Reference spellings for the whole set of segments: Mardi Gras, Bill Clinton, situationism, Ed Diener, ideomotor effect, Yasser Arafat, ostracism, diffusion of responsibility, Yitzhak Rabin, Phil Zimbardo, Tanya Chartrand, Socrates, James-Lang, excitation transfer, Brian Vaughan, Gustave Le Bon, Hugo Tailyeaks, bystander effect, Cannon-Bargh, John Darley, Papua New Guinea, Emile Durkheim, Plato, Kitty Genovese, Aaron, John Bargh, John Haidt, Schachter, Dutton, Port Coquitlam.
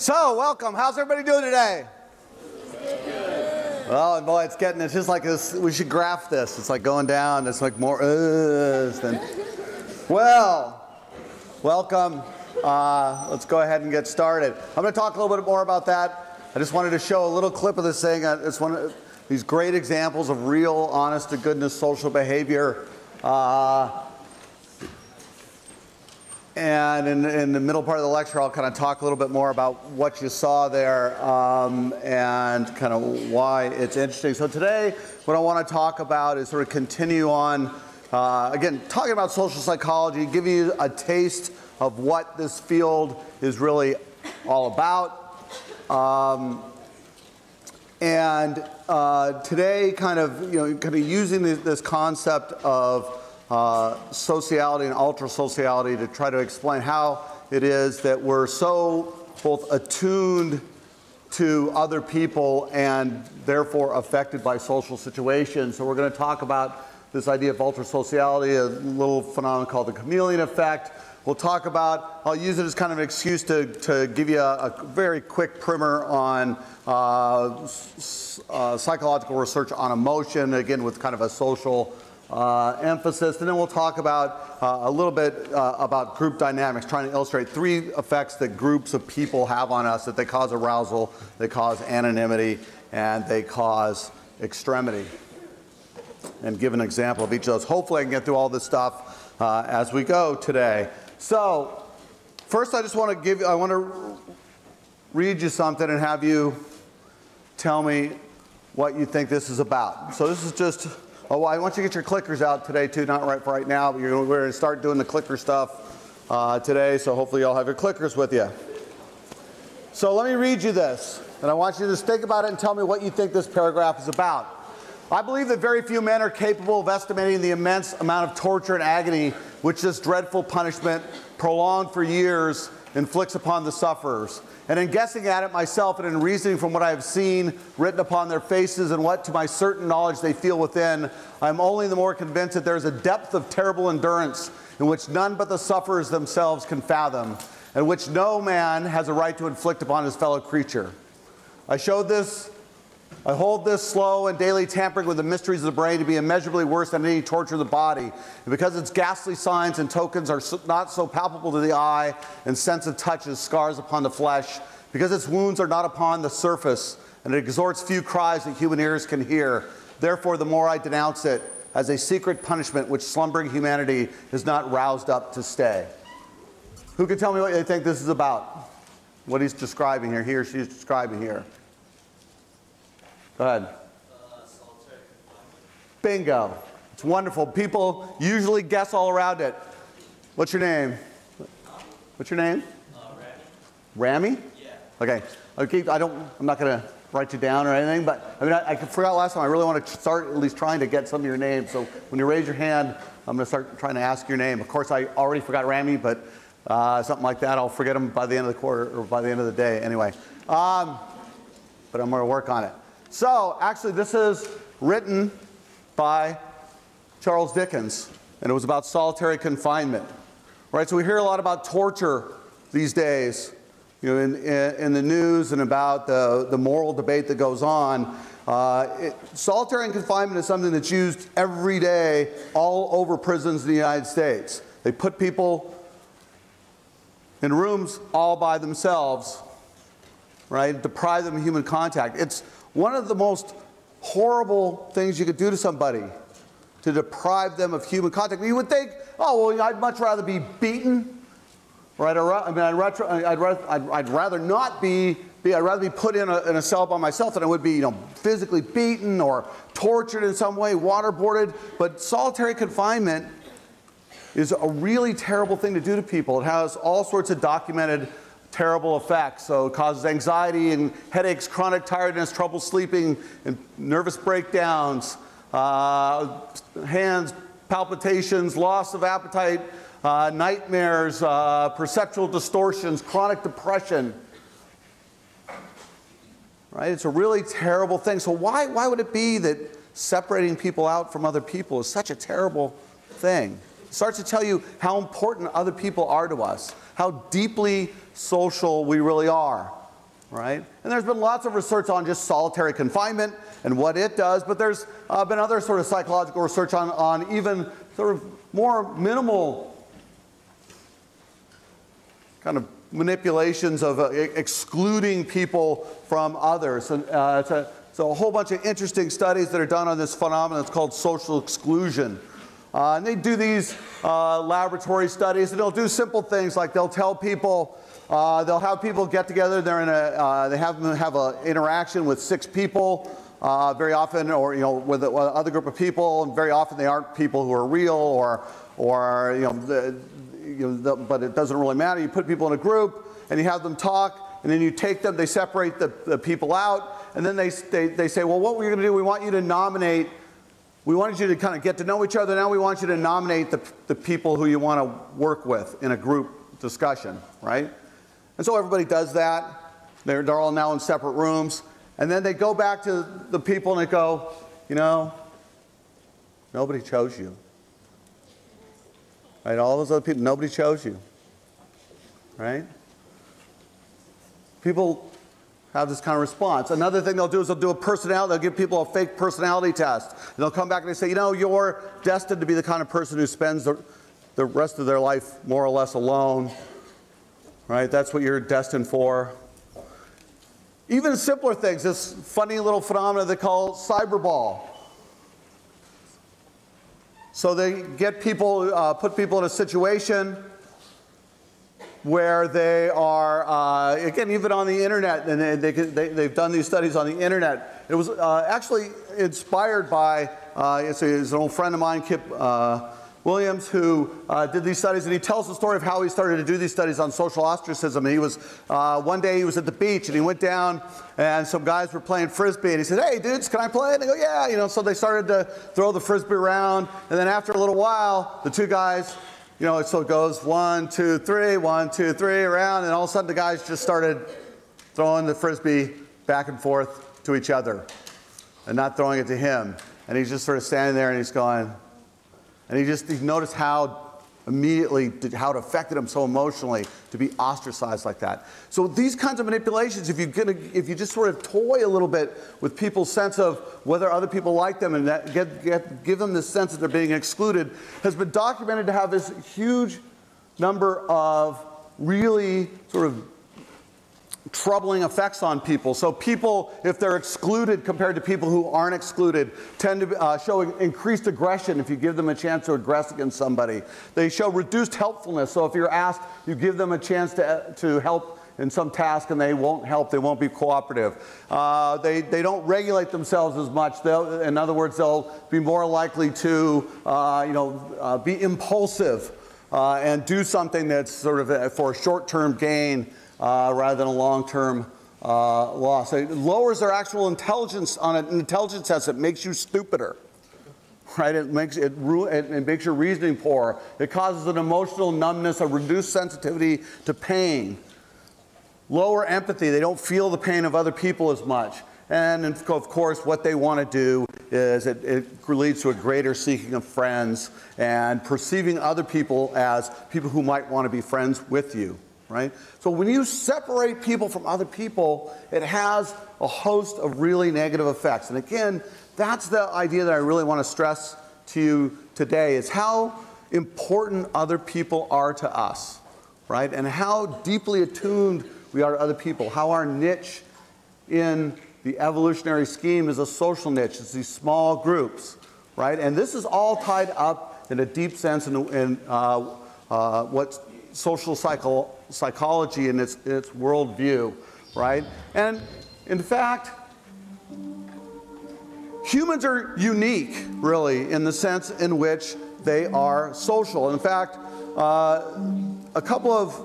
So, welcome. How's everybody doing today? Good. Oh boy, it's getting, it's just like this, we should graph this. It's like going down, it's like more than. Well, welcome. Let's go ahead and get started. I'm going to talk a little bit more about that. I just wanted to show a little clip of this thing. It's one of these great examples of real, honest to goodness social behavior. And in the middle part of the lecture, I'll kind of talk a little bit more about what you saw there and kind of why it's interesting. So today, what I want to talk about is sort of continue on, again, talking about social psychology, giving you a taste of what this field is really all about. Today, kind of using this concept of sociality and ultrasociality to try to explain how it is that we're so both attuned to other people and therefore affected by social situations. So we're going to talk about this idea of ultrasociality, a little phenomenon called the Chameleon Effect. We'll talk about, I'll use it as kind of an excuse to give you a very quick primer on psychological research on emotion, again with kind of a social emphasis. And then we'll talk about a little bit about group dynamics, trying to illustrate three effects that groups of people have on us, that they cause arousal, they cause anonymity, and they cause extremity. And give an example of each of those. Hopefully I can get through all this stuff as we go today. So first, I just want to give you, I want to read you something and have you tell me what you think this is about. So this is just, oh, I want you to get your clickers out today too, not right for right now, but we're going to start doing the clicker stuff today, so hopefully you'll have your clickers with you. So let me read you this, and I want you to just think about it and tell me what you think this paragraph is about. I believe that very few men are capable of estimating the immense amount of torture and agony which this dreadful punishment, prolonged for years, inflicts upon the sufferers. And in guessing at it myself and in reasoning from what I have seen written upon their faces and what to my certain knowledge they feel within, I am only the more convinced that there is a depth of terrible endurance in which none but the sufferers themselves can fathom, and which no man has a right to inflict upon his fellow creature. I hold this slow and daily tampering with the mysteries of the brain to be immeasurably worse than any torture of the body, and because its ghastly signs and tokens are not so palpable to the eye and sense of touch as scars upon the flesh, because its wounds are not upon the surface, and it extorts few cries that human ears can hear. Therefore, the more I denounce it as a secret punishment which slumbering humanity is not roused up to stay. Who can tell me what they think this is about? What he's describing here, he or she's describing here. Go ahead. Bingo. It's wonderful. People usually guess all around it. What's your name? What's your name? Rami. Rami? Yeah. Okay. I'm not going to write you down or anything, but I mean, I forgot last time. I really want to start at least trying to get some of your names. So when you raise your hand, I'm going to start trying to ask your name. Of course, I already forgot Rami, but something like that. I'll forget him by the end of the quarter or by the end of the day anyway. But I'm going to work on it. So, actually, this is written by Charles Dickens, and it was about solitary confinement. Right? So we hear a lot about torture these days, you know, in the news and about the moral debate that goes on. Solitary confinement is something that's used every day all over prisons in the United States. They put people in rooms all by themselves, right? Deprive them of human contact. It's one of the most horrible things you could do to somebody, to deprive them of human contact. You would think, oh, well, I'd much rather be beaten, right? I mean, I'd rather be put in a cell by myself than I would be, you know, physically beaten or tortured in some way, waterboarded. But solitary confinement is a really terrible thing to do to people. It has all sorts of documented terrible effects. So it causes anxiety and headaches, chronic tiredness, trouble sleeping, and nervous breakdowns, hands, palpitations, loss of appetite, nightmares, perceptual distortions, chronic depression. Right? It's a really terrible thing. So why would it be that separating people out from other people is such a terrible thing? It starts to tell you how important other people are to us, how deeply social we really are. right? And there's been lots of research on just solitary confinement and what it does, but there's been other sort of psychological research on even sort of more minimal kind of manipulations of excluding people from others. And, so a whole bunch of interesting studies that are done on this phenomenon. It's called social exclusion. And they do these laboratory studies, and they'll do simple things like they'll tell people, they'll have people get together. They're in a, they have them have an interaction with 6 people very often, or with another group of people, and very often they aren't people who are real, or but it doesn't really matter. You put people in a group, and you have them talk, and then you take them. They separate the people out. And then they say, well, what we're going to do, we want you to nominate, we wanted you to kind of get to know each other. Now we want you to nominate the people who you want to work with in a group discussion, right? And so everybody does that. They're all now in separate rooms. And then they go back to the people and they go, you know, nobody chose you. Right? All those other people, nobody chose you. Right? People have this kind of response. Another thing they'll do is they'll do a personality, they'll give people a fake personality test. And they'll come back and they say, you know, you're destined to be the kind of person who spends the rest of their life more or less alone, right? That's what you're destined for. Even simpler things, this funny little phenomenon they call cyberball. So they get people, put people in a situation where they are, again, even on the internet, and they've done these studies on the internet. It was actually inspired by, it's an old friend of mine, Kip Williams, who did these studies, and he tells the story of how he started to do these studies on social ostracism. And he was, one day he was at the beach, and he went down, and some guys were playing Frisbee, and he said, hey, dudes, can I play? And they go, yeah, you know, so they started to throw the Frisbee around, and then after a little while, the two guys, you know, so it goes 1, 2, 3, 1, 2, 3 around, and all of a sudden the guys just started throwing the Frisbee back and forth to each other and not throwing it to him. And he's just sort of standing there and he's going, and he noticed how immediately, how it affected him so emotionally to be ostracized like that. So these kinds of manipulations, if you just sort of toy a little bit with people's sense of whether other people like them and that give them this sense that they're being excluded, has been documented to have this huge number of really sort of troubling effects on people. So people, if they're excluded compared to people who aren't excluded, tend to show increased aggression if you give them a chance to aggress against somebody. They show reduced helpfulness. So if you're asked, you give them a chance to help in some task and they won't help, they won't be cooperative. They don't regulate themselves as much. In other words, they'll be more likely to be impulsive and do something that's sort of for a short-term gain rather than a long-term loss. It lowers their actual intelligence on an intelligence test. It makes you stupider, right? It makes your reasoning poor. It causes an emotional numbness, a reduced sensitivity to pain, lower empathy. They don't feel the pain of other people as much. And of course, what they want to do is it leads to a greater seeking of friends and perceiving other people as people who might want to be friends with you. Right? So when you separate people from other people, it has a host of really negative effects. And again, that's the idea that I really want to stress to you today, is how important other people are to us, right? And how deeply attuned we are to other people, how our niche in the evolutionary scheme is a social niche. It's these small groups, right? And this is all tied up in a deep sense in what's social psychology and its worldview, right? And in fact, humans are unique, really, in the sense in which they are social. In fact, a couple of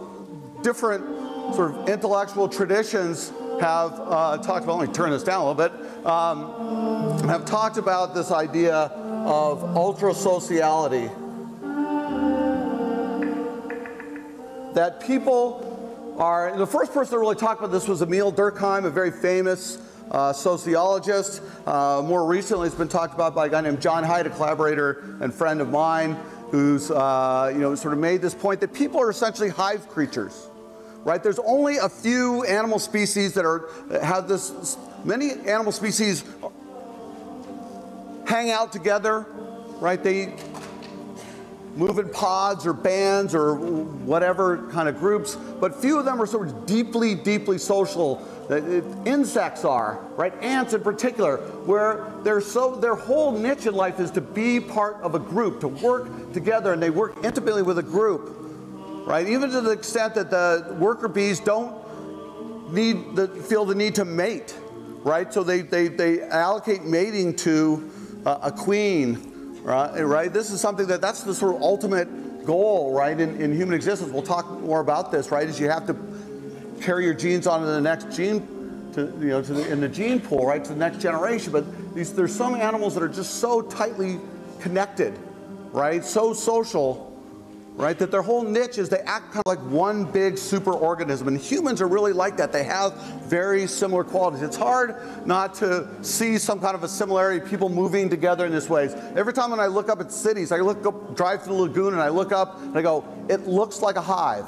different sort of intellectual traditions have talked about, let me turn this down a little bit, have talked about this idea of ultrasociality. That people are, the first person to really talk about this was Emile Durkheim, a very famous sociologist. More recently, it's been talked about by a guy named John Haidt, a collaborator and friend of mine, who's sort of made this point that people are essentially hive creatures, right? There's only a few animal species that are, have this, many animal species hang out together, right? They move in pods or bands or whatever kind of groups, but few of them are sort of deeply, deeply social. Insects are, right? Ants in particular, where they're so, their whole niche in life is to be part of a group, to work together, and they work intimately with a group, right? Even to the extent that the worker bees don't need the, feel the need to mate, right? So they allocate mating to a queen, right? This is something that, that's the sort of ultimate goal, right, in human existence. We'll talk more about this, right, is you have to carry your genes on to the next gene, to, you know, to the, in the gene pool, right, to the next generation. But these, there's some animals that are just so tightly connected, right, so social, right, that their whole niche is they act kind of like one big superorganism. And humans are really like that. They have very similar qualities. It's hard not to see some kind of a similarity, people moving together in this way. Every time when I look up at cities, I look up, drive through the lagoon, and I look up and I go, it looks like a hive.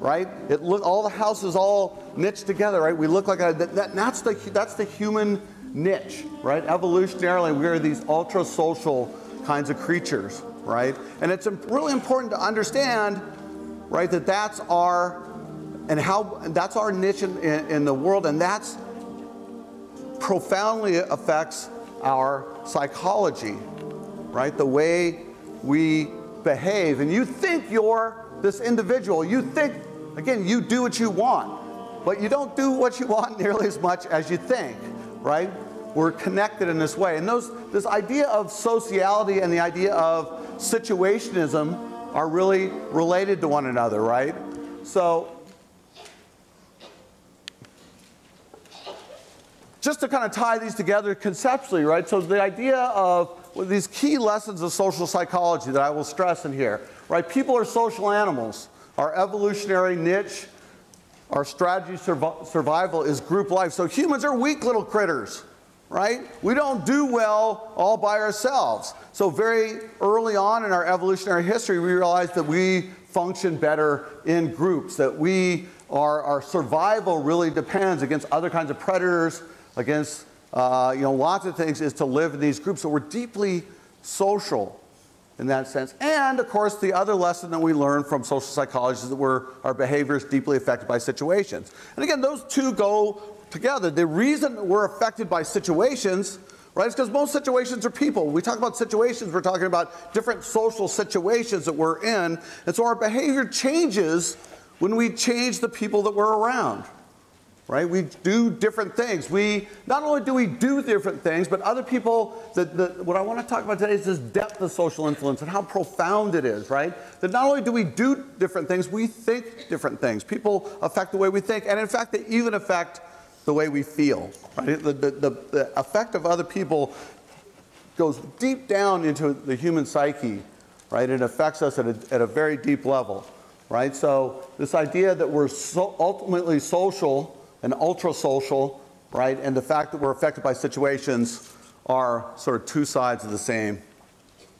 Right? It look, all the houses all niched together, right? We look like a, that's the human niche, right? Evolutionarily, we are these ultra-social kinds of creatures, right? And it's really important to understand, right, that that's our, and how, that's our niche in the world, and that's profoundly affects our psychology, right? The way we behave. And you think you're this individual, you think, again, you do what you want, but you don't do what you want nearly as much as you think, right? We're connected in this way. And those, this idea of sociality and the idea of situationism are really related to one another, right? So, just to kind of tie these together conceptually, right? So the idea of these key lessons of social psychology that I will stress in here, right? People are social animals. Our evolutionary niche, our strategy survival is group life. So humans are weak little critters, right? We don't do well all by ourselves. So very early on in our evolutionary history, we realized that we function better in groups, that we are, our survival really depends against other kinds of predators, against you know, lots of things, is to live in these groups. So we're deeply social in that sense. And of course, the other lesson that we learn from social psychology is that we're, our behavior is deeply affected by situations. And again, those two go together. The reason we're affected by situations, right, is because most situations are people. When we talk about situations, we're talking about different social situations that we're in. And so our behavior changes when we change the people that we're around. Right? We do different things. We, not only do we do different things, but other people, what I want to talk about today is this depth of social influence and how profound it is, right? That not only do we do different things, we think different things. People affect the way we think, and in fact, they even affect the way we feel, right? The effect of other people goes deep down into the human psyche, right? It affects us at a very deep level, right? So this idea that we're so ultimately social, and ultra-social, right, and the fact that we're affected by situations are sort of two sides of the same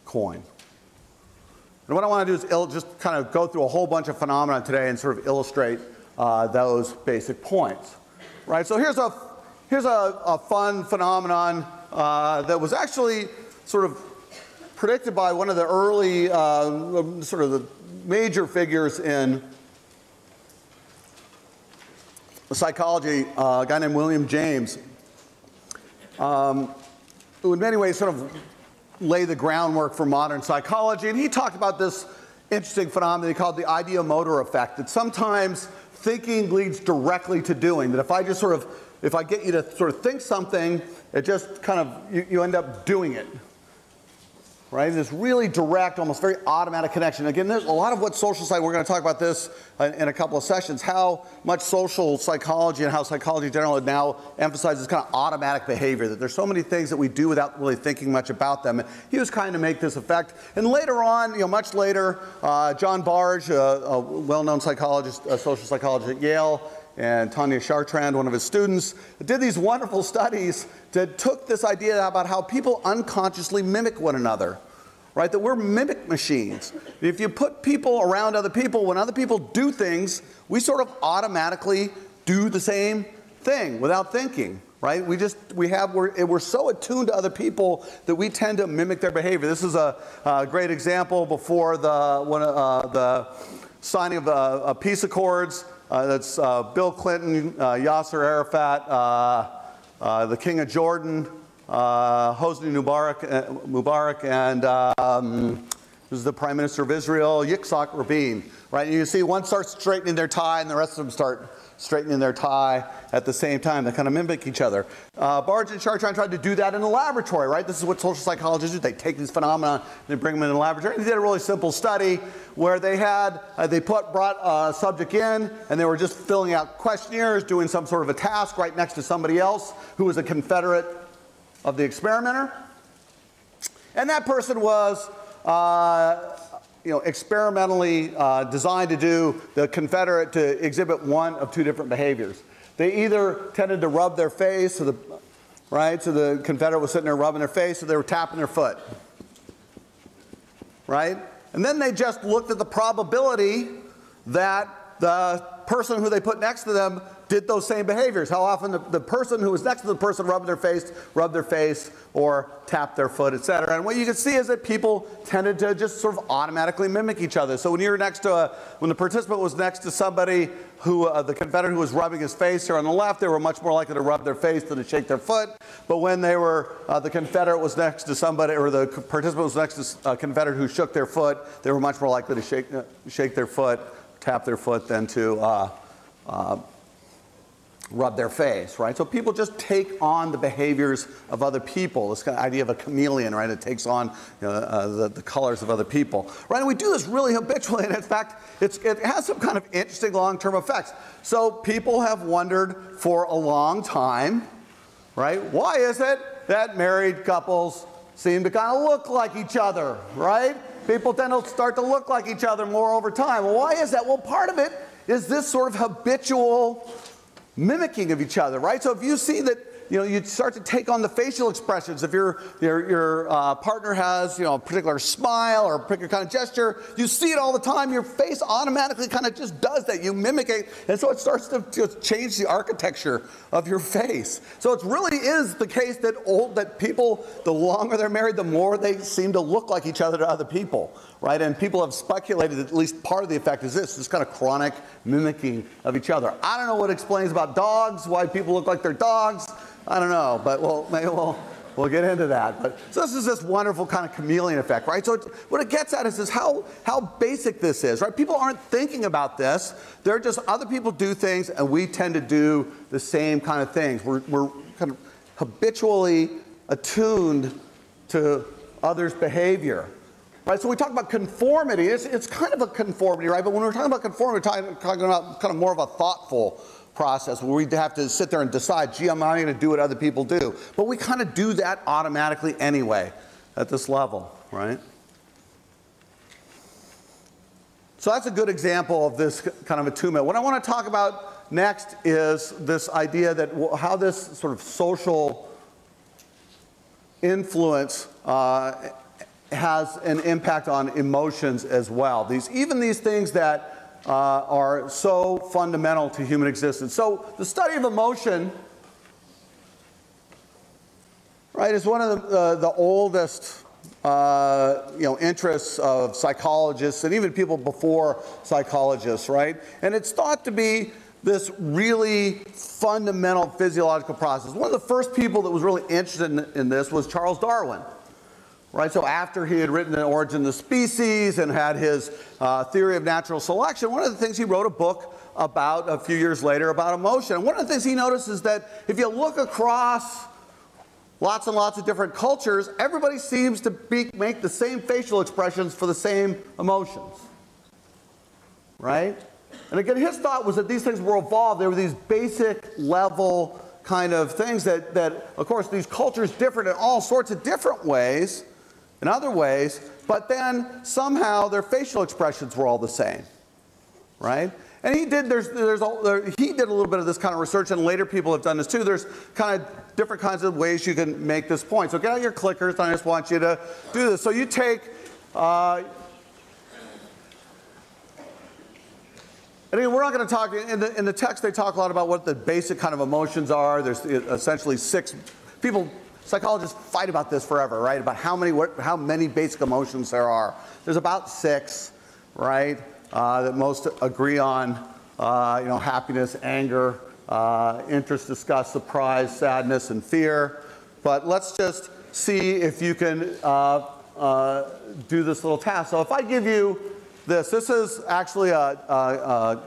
coin. And what I want to do is just kind of go through a whole bunch of phenomena today and sort of illustrate those basic points, right? So here's a fun phenomenon that was actually sort of predicted by one of the early sort of the major figures in psychology, a guy named William James, who in many ways sort of lay the groundwork for modern psychology. And he talked about this interesting phenomenon he called the ideomotor effect, that sometimes thinking leads directly to doing, that if I just sort of, if I get you to sort of think something, it just kind of, you end up doing it. Right? This really direct, almost very automatic connection. Again, there's a lot of what social psychology, we're going to talk about this in a couple of sessions, how much social psychology and how psychology in general now emphasizes kind of automatic behavior, that there's so many things that we do without really thinking much about them. And he was kind of make this effect. And later on, you know, much later, John Bargh, a well-known psychologist, a social psychologist at Yale, and Tanya Chartrand, one of his students, did these wonderful studies that took this idea about how people unconsciously mimic one another. right? That we're mimic machines. If you put people around other people, when other people do things, we sort of automatically do the same thing without thinking, right? We're so attuned to other people that we tend to mimic their behavior. This is a great example before the signing of peace accords. That's Bill Clinton, Yasser Arafat, the King of Jordan, Hosni Mubarak, and this is the Prime Minister of Israel, Yitzhak Rabin. Right? And you see one starts straightening their tie, and the rest of them start straightening their tie at the same time. They kind of mimic each other. Bargh and Chartrand tried to do that in the laboratory, right? This is what social psychologists do. They take these phenomena and they bring them in the laboratory. And they did a really simple study where they had, brought a subject in and they were just filling out questionnaires, doing some sort of a task right next to somebody else who was a confederate of the experimenter. And that person was, experimentally designed to do the confederate to exhibit one of two different behaviors. They either tended to rub their face, so the confederate was sitting there rubbing their face, so they were tapping their foot, right? And then they just looked at the probability that the person who they put next to them did those same behaviors. How often the person who was next to the person rubbed their face, or tapped their foot, etc. And what you can see is that people tended to just sort of automatically mimic each other. So when you were next to when the participant was next to somebody who, the confederate who was rubbing his face here on the left, they were much more likely to rub their face than to shake their foot. But when they were, the confederate was next to somebody, or the participant was next to a confederate who shook their foot, they were much more likely to shake their foot, tap their foot, than to rub their face, right? So people just take on the behaviors of other people. This kind of idea of a chameleon, right? It takes on the colors of other people, right? And we do this really habitually, and in fact, it has some kind of interesting long-term effects. So people have wondered for a long time, right? Why is it that married couples seem to kind of look like each other, right? People tend to start to look like each other more over time. Well, why is that? Well, part of it is this sort of habitual mimicking of each other, right? So if you see that, you start to take on the facial expressions. If your partner has, a particular smile or a particular kind of gesture, you see it all the time. Your face automatically kind of just does that. You mimic it, and so it starts to just change the architecture of your face. So it really is the case that people, the longer they're married, the more they seem to look like each other to other people, right? And people have speculated that at least part of the effect is this kind of chronic mimicking of each other. I don't know what explains about dogs, why people look like their dogs. I don't know, but maybe we'll get into that. But so this is this wonderful kind of chameleon effect, right? So what it gets at is how basic this is, right? People aren't thinking about this. They're just, other people do things, and we tend to do the same kind of things. We're kind of habitually attuned to others' behavior. Right, so we talk about conformity. It's kind of a conformity, right? But when we're talking about conformity, we're talking about kind of more of a thoughtful process where we have to sit there and decide, gee, I'm not going to do what other people do. But we kind of do that automatically anyway at this level, right? So that's a good example of this kind of attunement. What I want to talk about next is this idea that how this sort of social influence has an impact on emotions as well. Even these things that are so fundamental to human existence. So the study of emotion, right, is one of the oldest interests of psychologists and even people before psychologists, right? And it's thought to be this really fundamental physiological process. One of the first people that was really interested in this was Charles Darwin. Right, so after he had written The Origin of the Species and had his theory of natural selection, one of the things he wrote a book about a few years later about emotion. And one of the things he noticed is that if you look across lots and lots of different cultures, everybody seems to make the same facial expressions for the same emotions, right? And again, his thought was that these things were evolved. They were these basic level kind of things that, of course, these cultures differed in all sorts of different ways, in other ways, but then somehow their facial expressions were all the same, right? And he did. He did a little bit of this kind of research, and later people have done this too. There's kind of different kinds of ways you can make this point. So get out your clickers, and I just want you to do this. So you take And again, we're not going to talk, in the text they talk a lot about what the basic kind of emotions are. There's essentially six, people, psychologists fight about this forever, right? About how many basic emotions there are. There's about six, right, that most agree on, you know, happiness, anger, interest, disgust, surprise, sadness, and fear. But let's just see if you can do this little task. So if I give you this. This is actually a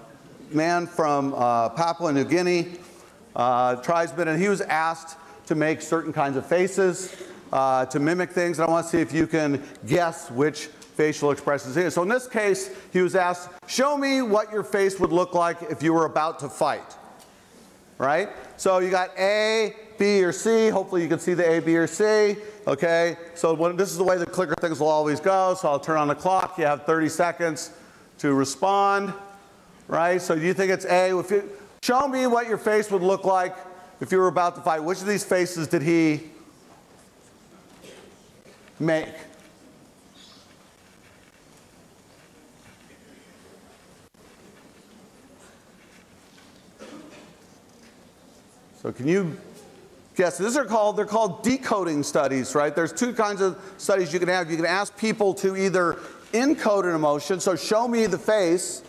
man from Papua New Guinea, tribesman, and he was asked to make certain kinds of faces to mimic things. And I want to see if you can guess which facial expressions it is. So in this case, he was asked, show me what your face would look like if you were about to fight. Right? So you got A, B, or C. Hopefully you can see the A, B, or C. Okay, so this is the way the clicker things will always go. So I'll turn on the clock. You have 30 seconds to respond, right? So do you think it's A? If you, show me what your face would look like if you were about to fight. Which of these faces did he make? So can you guess? These are called, they're called decoding studies, right? There's two kinds of studies you can have. You can ask people to either encode an emotion, so show me the face,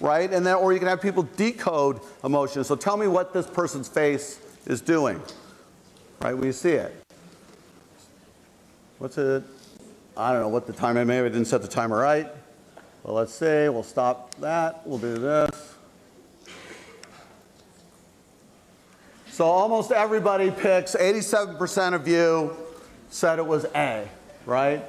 right? And then, or you can have people decode emotions. So tell me what this person's face is doing, right? When you see it. What's it? I don't know what the time, maybe I didn't set the timer right. Well, let's see, we'll stop that, we'll do this. So almost everybody picks, 87% of you said it was A, right?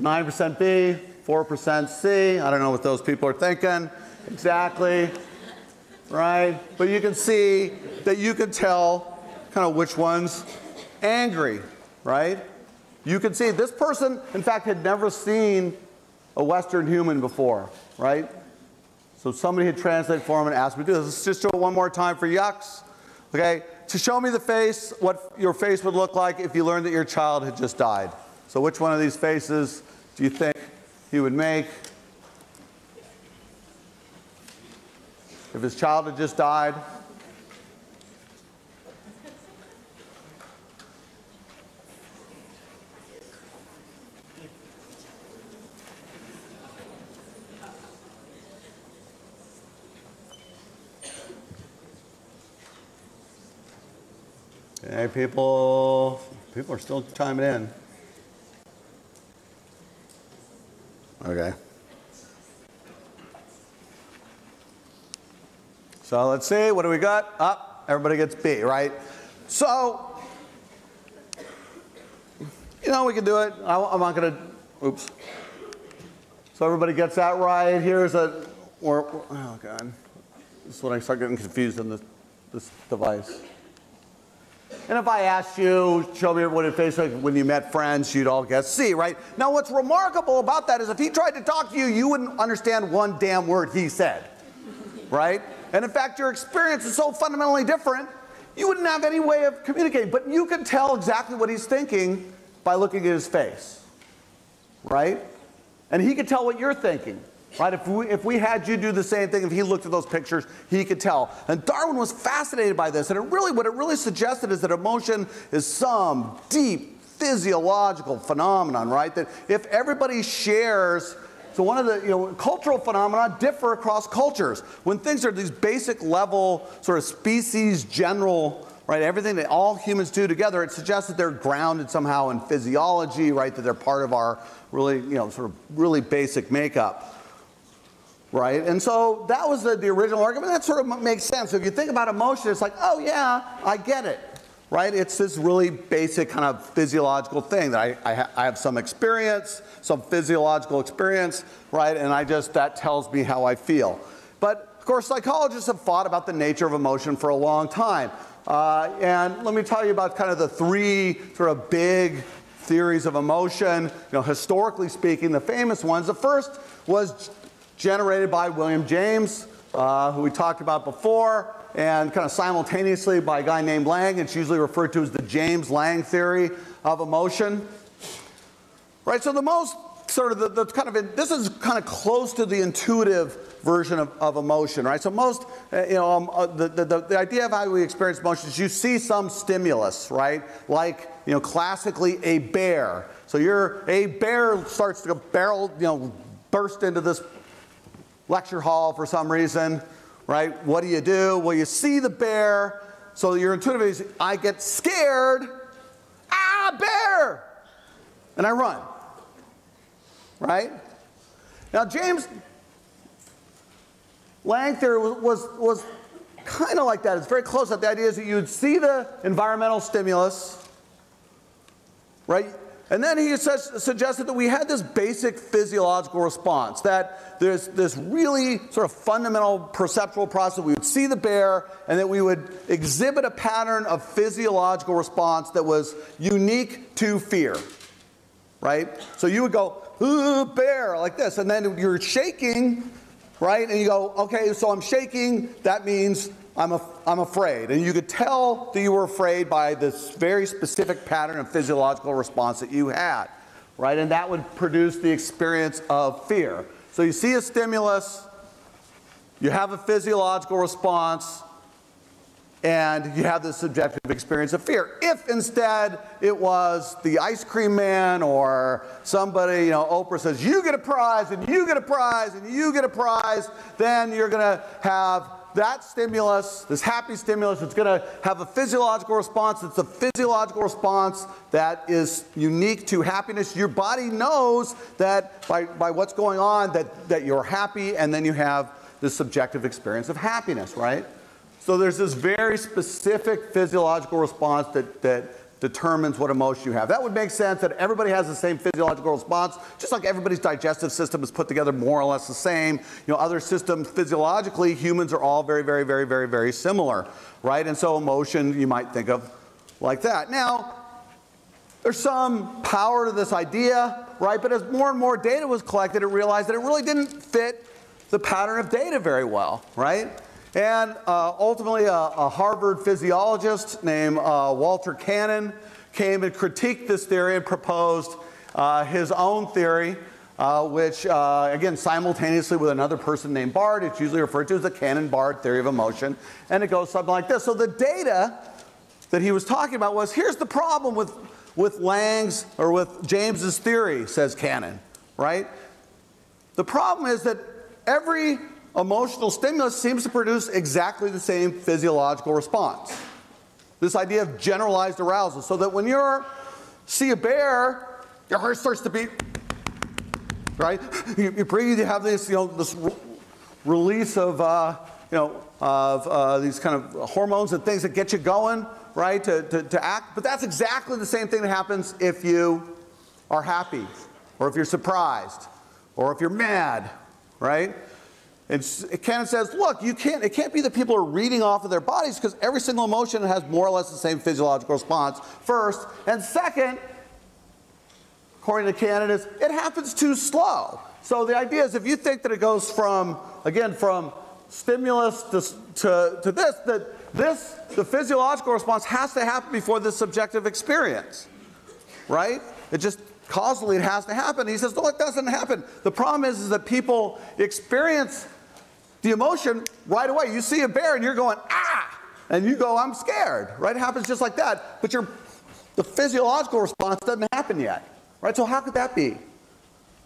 9% B, 4% C. I don't know what those people are thinking exactly, right? But you can see that you can tell kind of which one's angry, right? You can see this person, in fact, had never seen a Western human before, right? So somebody had translated for him and asked me to do this. Let's just do it one more time for yucks. Okay, to show me the face, what your face would look like if you learned that your child had just died. So which one of these faces do you think he would make if his child had just died? Hey, people are still chiming in. Okay. So let's see, what do we got? Up, everybody gets B, right? So, you know, we can do it. I'm not going to, oops. So everybody gets that right. Here's a, or, oh God. This is when I start getting confused on this device. And if I asked you, show me what your face was like when you met friends, you'd all guess C, right? Now what's remarkable about that is if he tried to talk to you, you wouldn't understand one damn word he said, right? And in fact, your experience is so fundamentally different, you wouldn't have any way of communicating. But you can tell exactly what he's thinking by looking at his face, right? And he could tell what you're thinking. Right? If we had you do the same thing, if he looked at those pictures, he could tell. And Darwin was fascinated by this. And what it really suggested is that emotion is some deep physiological phenomenon, right? That if everybody shares, so one of the, you know, cultural phenomena differ across cultures. When things are these basic level sort of species general, right, everything that all humans do together, it suggests that they're grounded somehow in physiology, right? That they're part of our really, you know, sort of really basic makeup. Right? And so that was the original argument. That sort of makes sense. So if you think about emotion, it's like, oh yeah, I get it. Right? It's this really basic kind of physiological thing that I have some experience, some physiological experience, right? And I just, that tells me how I feel. But of course, psychologists have thought about the nature of emotion for a long time. And let me tell you about kind of the three sort of big theories of emotion, you know, historically speaking, the famous ones. The first was generated by William James, who we talked about before, and kind of simultaneously by a guy named Lang. It's usually referred to as the James-Lang theory of emotion. Right, so the most sort of the kind of, this is kind of close to the intuitive version of emotion, right? So most, the idea of how we experience emotion is you see some stimulus, right? Like, you know, classically a bear. So a bear starts to burst into this lecture hall for some reason, right? What do? Well, you see the bear, so your intuitive is, I get scared, ah, bear, and I run, right? Now, James Lang theory was kind of like that. It's very close. The idea is that you'd see the environmental stimulus, right? And then he suggested that we had this basic physiological response, that there's this really sort of fundamental perceptual process. We would see the bear, and that we would exhibit a pattern of physiological response that was unique to fear, right? So you would go, ooh, bear, like this, and then you're shaking, right? And you go, okay, so I'm shaking, that means I'm afraid. And you could tell that you were afraid by this very specific pattern of physiological response that you had, right? And that would produce the experience of fear. So you see a stimulus, you have a physiological response, and you have this subjective experience of fear. If instead it was the ice cream man or somebody, you know, Oprah says, you get a prize, and you get a prize, and you get a prize, then you're going to have that stimulus, this happy stimulus, it's going to have a physiological response. It's a physiological response that is unique to happiness. Your body knows that by what's going on that you're happy, and then you have this subjective experience of happiness, right? So there's this very specific physiological response that determines what emotion you have. That would make sense that everybody has the same physiological response, just like everybody's digestive system is put together more or less the same. You know, other systems, physiologically, humans are all very, very, very, very, very similar, right? And so emotion, you might think of like that. Now, there's some power to this idea, right? But as more and more data was collected, it realized that it really didn't fit the pattern of data very well, right? And ultimately, a Harvard physiologist named Walter Cannon came and critiqued this theory and proposed his own theory, which, again, simultaneously with another person named Bargh. It's usually referred to as the Cannon-Bargh theory of emotion. And it goes something like this. So the data that he was talking about was, here's the problem with Lang's, or with James's theory, says Cannon, right? The problem is that every emotional stimulus seems to produce exactly the same physiological response. This idea of generalized arousal, so that when you see a bear, your heart starts to beat, right? You breathe, you have this, you know, this release of, these kind of hormones and things that get you going, right, to act. But that's exactly the same thing that happens if you are happy, or if you're surprised, or if you're mad, right? And Cannon says, look, it can't be that people are reading off of their bodies, because every single emotion has more or less the same physiological response, first. And second, according to Cannon, is it happens too slow. So the idea is, if you think that it goes from, again, from stimulus to this, that this, the physiological response has to happen before this subjective experience, right? It just causally it has to happen. He says, no, it doesn't happen. The problem is that people experience the emotion right away. You see a bear and you're going, ah, and you go, I'm scared, right? It happens just like that, but the physiological response doesn't happen yet, right? So how could that be,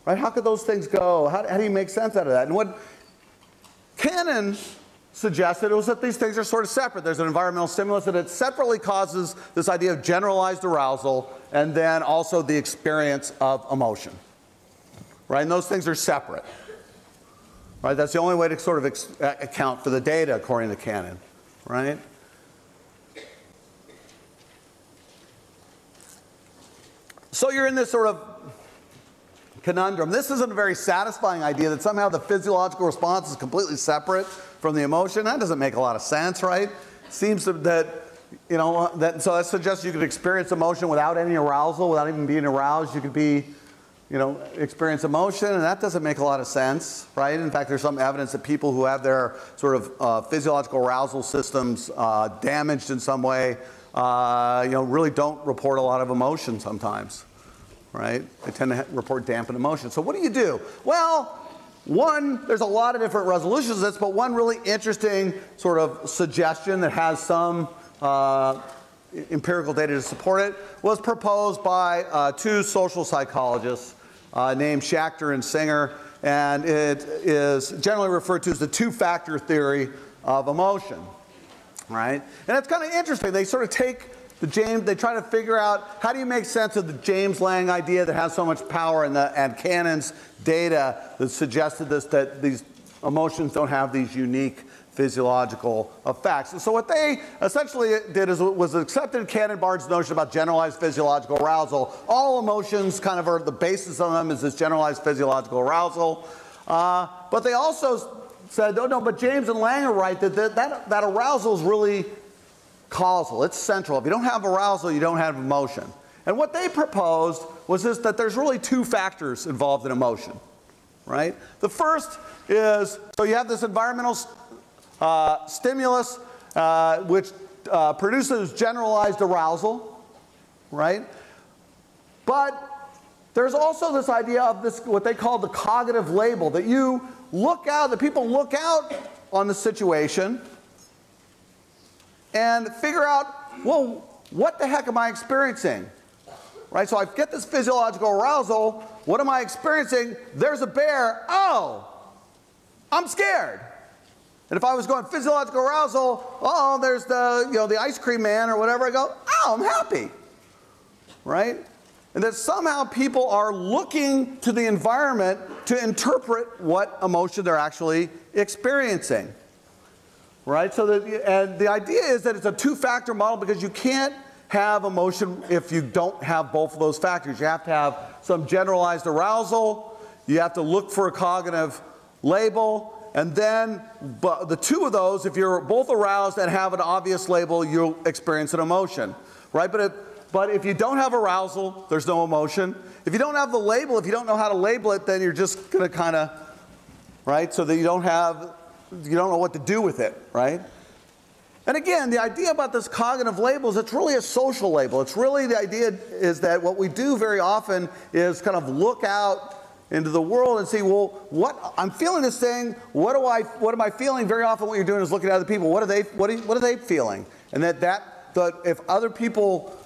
right? How could those things go? How do you make sense out of that? And what Cannon suggested was that these things are sort of separate. There's an environmental stimulus, and it separately causes this idea of generalized arousal, and then also the experience of emotion, right? And those things are separate, right? That's the only way to sort of account for the data, according to Cannon, right? So you're in this sort of conundrum. This isn't a very satisfying idea, that somehow the physiological response is completely separate from the emotion. That doesn't make a lot of sense, right? Seems that, you know, so that suggests you could experience emotion without any arousal, without even being aroused. You could be, you know, experience emotion, and that doesn't make a lot of sense, right? In fact, there's some evidence that people who have their sort of physiological arousal systems damaged in some way, you know, really don't report a lot of emotion sometimes, right? They tend to report dampened emotion. So what do you do? Well, one, there's a lot of different resolutions to this, but one really interesting sort of suggestion that has some empirical data to support it was proposed by two social psychologists named Schachter and Singer, and it is generally referred to as the two-factor theory of emotion, right? And it's kind of interesting. They sort of take the James, they try to figure out how do you make sense of the James Lang idea that has so much power and Cannon's data that suggested this, that these emotions don't have these unique physiological effects. And so what they essentially did is was accepted Cannon Bargh's notion about generalized physiological arousal. All emotions kind of are the basis of them is this generalized physiological arousal. But they also said, oh no, but James and Lang are right that arousal is really causal, it's central. If you don't have arousal, you don't have emotion. And what they proposed was this, that there's really two factors involved in emotion, right? The first is, so you have this environmental stimulus which produces generalized arousal, right? But there's also this idea of this, what they call the cognitive label, that you look out, that people look out on the situation and figure out, well, what the heck am I experiencing? Right? So I get this physiological arousal. What am I experiencing? There's a bear. Oh, I'm scared. And if I was going physiological arousal, oh, there's the, you know, the ice cream man or whatever. I go, oh, I'm happy. Right? And that somehow people are looking to the environment to interpret what emotion they're actually experiencing. Right? So and the idea is that it's a two-factor model because you can't have emotion if you don't have both of those factors. You have to have some generalized arousal. You have to look for a cognitive label. And then but the two of those, if you're both aroused and have an obvious label, you'll experience an emotion. Right? But if you don't have arousal, there's no emotion. If you don't have the label, if you don't know how to label it, then you're just going to kind of, right, so that you don't have... You don't know what to do with it, right? And again, the idea about this cognitive label is it's really a social label. It's really the idea is that what we do very often is kind of look out into the world and see, well, what I'm feeling this thing. What am I feeling? Very often, what you're doing is looking at other people. What are they feeling? And if other people,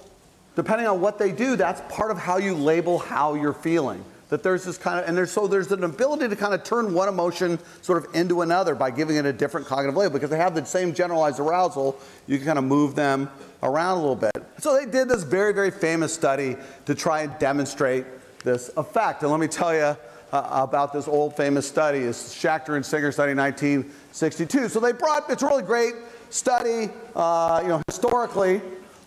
depending on what they do, that's part of how you label how you're feeling. That there's this kind of, and there's an ability to kind of turn one emotion sort of into another by giving it a different cognitive label. Because they have the same generalized arousal, you can kind of move them around a little bit. So they did this very, very famous study to try and demonstrate this effect. And let me tell you about this old famous study. It's Schachter and Singer study, 1962. So they brought, it's a really great study, you know, historically.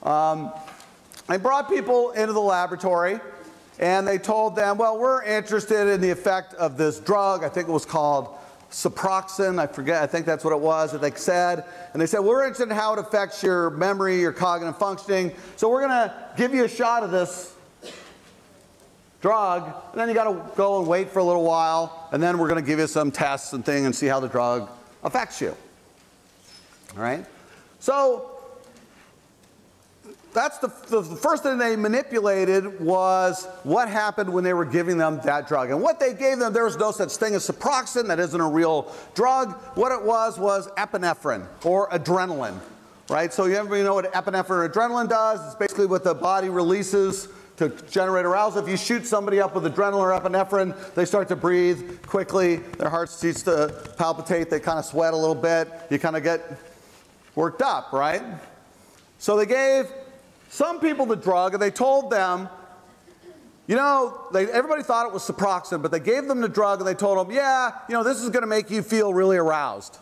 They brought people into the laboratory. And they told them, well, we're interested in the effect of this drug. I think it was called ciproxen. I forget. I think that's what it was that they said. And they said, well, we're interested in how it affects your memory, your cognitive functioning. So we're going to give you a shot of this drug. And then you got to go and wait for a little while. And then we're going to give you some tests and thing and see how the drug affects you. All right? So that's the first thing they manipulated was what happened when they were giving them that drug. And what they gave them, there was no such thing as ciproxen. That isn't a real drug. What it was epinephrine or adrenaline, right? So everybody know what epinephrine or adrenaline does. It's basically what the body releases to generate arousal. If you shoot somebody up with adrenaline or epinephrine, they start to breathe quickly. Their heart starts to palpitate. They kind of sweat a little bit. You kind of get worked up, right? So they gave some people the drug, and they told them, you know, everybody thought it was ciproxen, but they gave them the drug, and they told them, yeah, you know, this is going to make you feel really aroused.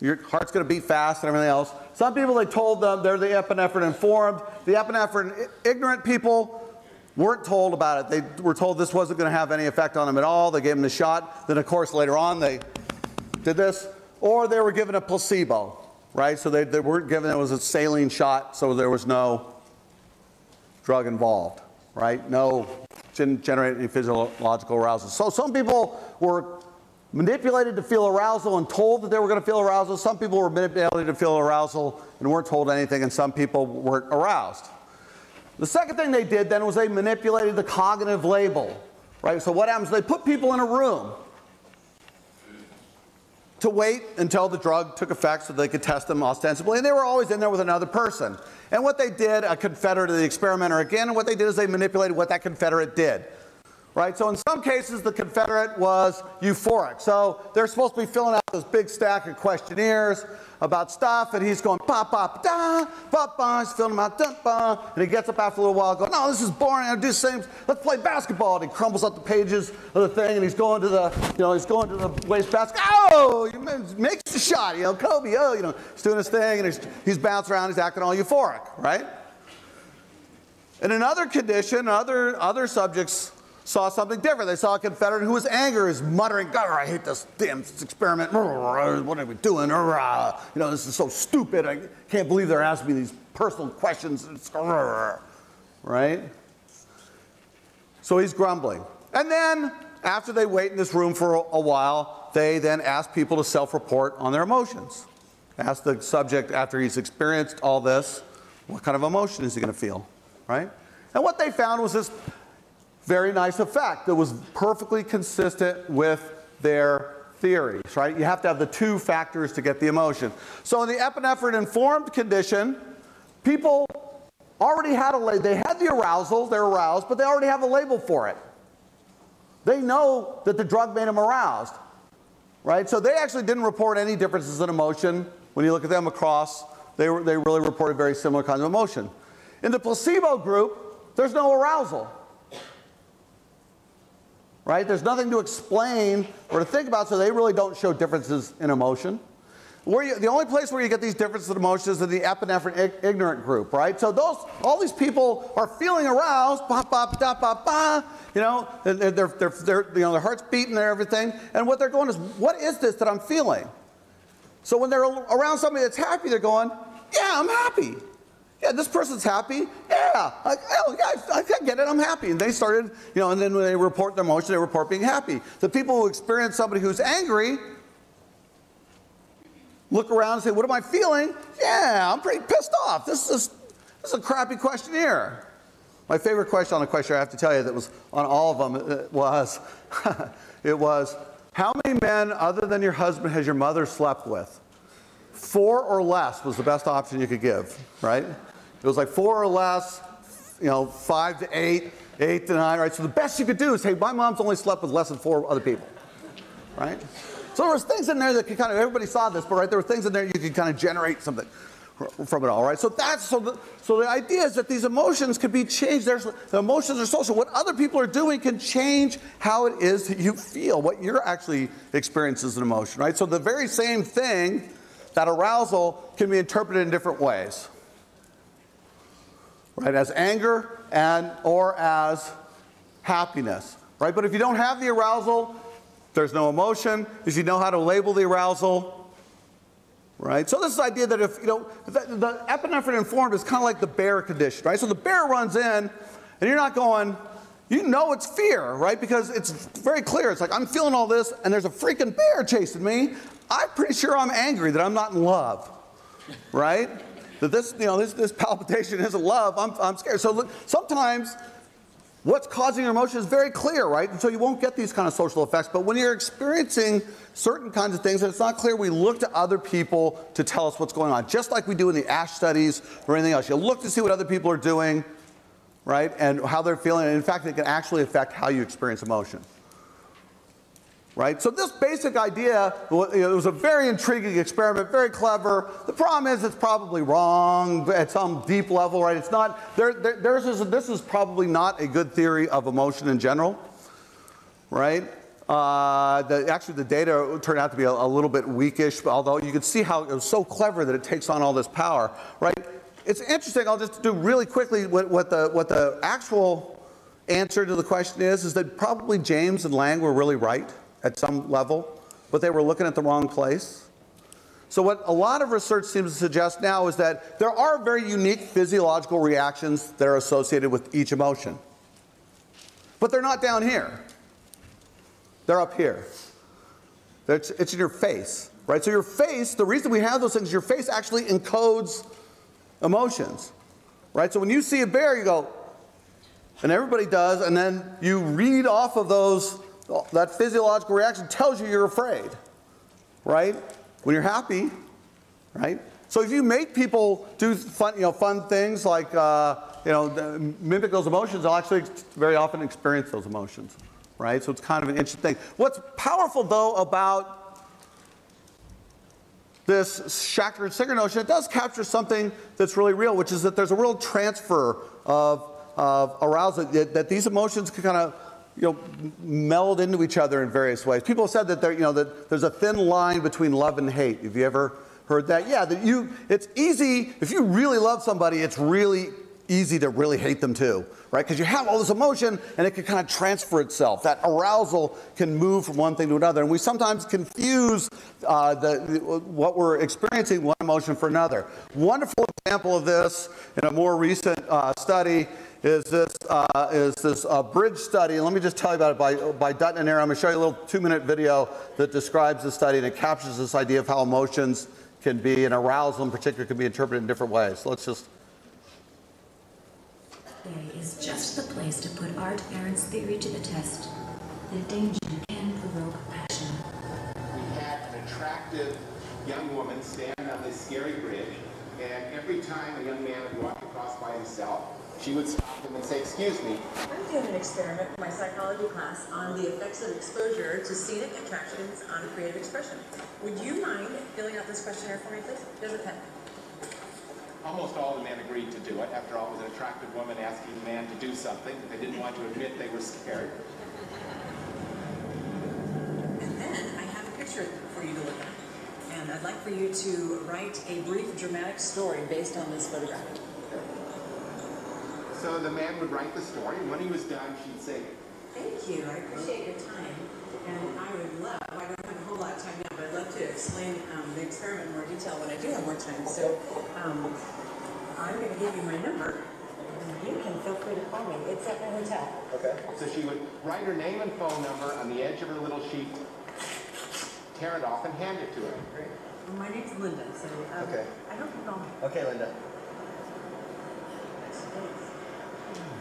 Your heart's going to beat fast and everything else. Some people, they told them they're the epinephrine informed. The epinephrine ignorant people weren't told about it. They were told this wasn't going to have any effect on them at all. They gave them the shot. Then, of course, later on, they did this. Or they were given a placebo. Right? So they weren't given, it was a saline shot, so there was no drug involved, right? No, didn't generate any physiological arousal. So some people were manipulated to feel arousal and told that they were going to feel arousal. Some people were manipulated to feel arousal and weren't told anything, and some people weren't aroused. The second thing they did then was they manipulated the cognitive label, right? So what happens? They put people in a room to wait until the drug took effect so they could test them ostensibly, and they were always in there with another person. And what they did, a confederate of the experimenter again, and what they did is they manipulated what that confederate did, right? So in some cases, the confederate was euphoric. So they're supposed to be filling out this big stack of questionnaires about stuff, and he's going, pa, pa, da, pa, pa, he's filling them out, da, pa, and he gets up after a little while going, no, this is boring, I'll do the same, let's play basketball, and he crumbles up the pages of the thing, and he's going to the, you know, he's going to the wastebasket, oh, he makes the shot, you know, Kobe, oh, you know, he's doing his thing, and he's bouncing around, he's acting all euphoric, right? In another condition, other subjects saw something different. They saw a confederate who was angry, is muttering, God, I hate this damn experiment. What are we doing? You know, this is so stupid. I can't believe they're asking me these personal questions. Right? So he's grumbling. And then, after they wait in this room for a while, they then ask people to self-report on their emotions. Ask the subject, after he's experienced all this, what kind of emotion is he going to feel? Right? And what they found was this very nice effect that was perfectly consistent with their theories, right? You have to have the two factors to get the emotion. So in the epinephrine-informed condition, people already had a label. They had the arousal, they're aroused, but they already have a label for it. They know that the drug made them aroused, right? So they actually didn't report any differences in emotion. When you look at them across, they really reported very similar kinds of emotion. In the placebo group, there's no arousal. Right? There's nothing to explain or to think about, so they really don't show differences in emotion. The only place where you get these differences in emotion is in the epinephrine ignorant group, right? So all these people are feeling aroused, bah, bah, bah, bah, bah, you know, and you know, their heart's beating and everything, and what they're going is, what is this that I'm feeling? So when they're around somebody that's happy, they're going, yeah, I'm happy. Yeah, this person's happy. Yeah, like, oh, yeah, I get it, I'm happy. And they started, you know, and then when they report their emotion, they report being happy. The people who experience somebody who's angry look around and say, what am I feeling? Yeah, I'm pretty pissed off. This is a crappy questionnaire. My favorite question on a questionnaire, I have to tell you, that was on all of them, it was, how many men other than your husband has your mother slept with? 4 or less was the best option you could give, right? It was like 4 or less, you know, 5 to 8, 8 to 9, right? So the best you could do is, hey, my mom's only slept with less than 4 other people, right? So there was things in there that could kind of, everybody saw this, but right, there were things in there you could kind of generate something from it all, right? So the idea is that these emotions could be changed. The emotions are social. What other people are doing can change how it is that you feel, what you're actually experiencing as an emotion, right? So the very same thing, that arousal, can be interpreted in different ways, right? As anger and or as happiness, right? But if you don't have the arousal, there's no emotion. If you know how to label the arousal, right? So this is the idea that if you know the epinephrine informed is kind of like the bear condition, right? So the bear runs in, and you're not going, you know it's fear, right? Because it's very clear. It's like, I'm feeling all this, and there's a freaking bear chasing me. I'm pretty sure I'm angry that I'm not in love, right? That this, you know, this palpitation isn't love. I'm scared. So look, sometimes what's causing your emotion is very clear, right? And so you won't get these kind of social effects. But when you're experiencing certain kinds of things and it's not clear, we look to other people to tell us what's going on, just like we do in the ASH studies or anything else. You look to see what other people are doing, right, and how they're feeling. And in fact, it can actually affect how you experience emotion. Right? So this basic idea, it was a very intriguing experiment, very clever. The problem is it's probably wrong at some deep level, right? It's not, this is probably not a good theory of emotion in general, right? Actually, the data turned out to be a little bit weakish, although you could see how it was so clever that it takes on all this power, right? It's interesting, I'll just do really quickly what the actual answer to the question is that probably James and Lang were really right at some level, but they were looking at the wrong place. So what a lot of research seems to suggest now is that there are very unique physiological reactions that are associated with each emotion. But they're not down here. They're up here. It's in your face, right? So your face, the reason we have those things, your face actually encodes emotions. right? So when you see a bear, you go, and everybody does, and then you read off of those, that physiological reaction tells you you're afraid, right? When you're happy, right? So if you make people do fun, fun things like, mimic those emotions, they'll actually very often experience those emotions, right? So it's kind of an interesting thing. What's powerful, though, about this Schachter and Singer notion, it does capture something that's really real, which is that there's a real transfer of arousal, that these emotions can kind of meld into each other in various ways. People have said that there, that there's a thin line between love and hate. Have you ever heard that? Yeah, that it's easy, if you really love somebody, it's really easy to really hate them too, right? Because you have all this emotion and it can kind of transfer itself. That arousal can move from one thing to another. And we sometimes confuse what we're experiencing one emotion for another. Wonderful example of this in a more recent study is this bridge study. And let me just tell you about it by Dutton and Aaron. I'm going to show you a little 2-minute video that describes the study, and it captures this idea of how emotions can be, and arousal in particular, can be interpreted in different ways. So let's just... There is just the place to put our parents' theory to the test. The danger can provoke passion. We had an attractive young woman stand on this scary bridge, and every time a young man would walk across by himself, she would stop him and say, "Excuse me." I'm doing an experiment in my psychology class on the effects of exposure to scenic attractions on creative expression. Would you mind filling out this questionnaire for me, please? There's a pen. Almost all the men agreed to do it. After all, it was an attractive woman asking the man to do something. They didn't want to admit they were scared. And then I have a picture for you to look at. And I'd like for you to write a brief dramatic story based on this photograph. So the man would write the story, and when he was done, she'd say, "Thank you, I appreciate your time, and I would love, I don't have a whole lot of time now, but I'd love to explain the experiment in more detail when I do have more time, so I'm going to give you my number, and you can feel free to call me. It's at my hotel." Okay. So she would write her name and phone number on the edge of her little sheet, tear it off, and hand it to her. Great. Well, my name's Linda, so okay. I don't think I'll... Okay, Linda.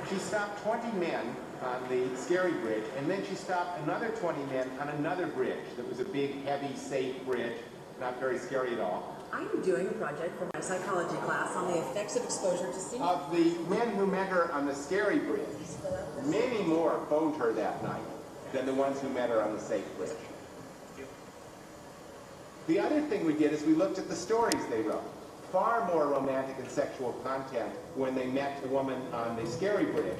She stopped 20 men on the scary bridge, and then she stopped another 20 men on another bridge that was a big, heavy, safe bridge, not very scary at all. I'm doing a project for my psychology class on the effects of exposure to scenic. Of the men who met her on the scary bridge, many more phoned her that night than the ones who met her on the safe bridge. The other thing we did is we looked at the stories they wrote. Far more romantic and sexual content when they met the woman on the scary bridge.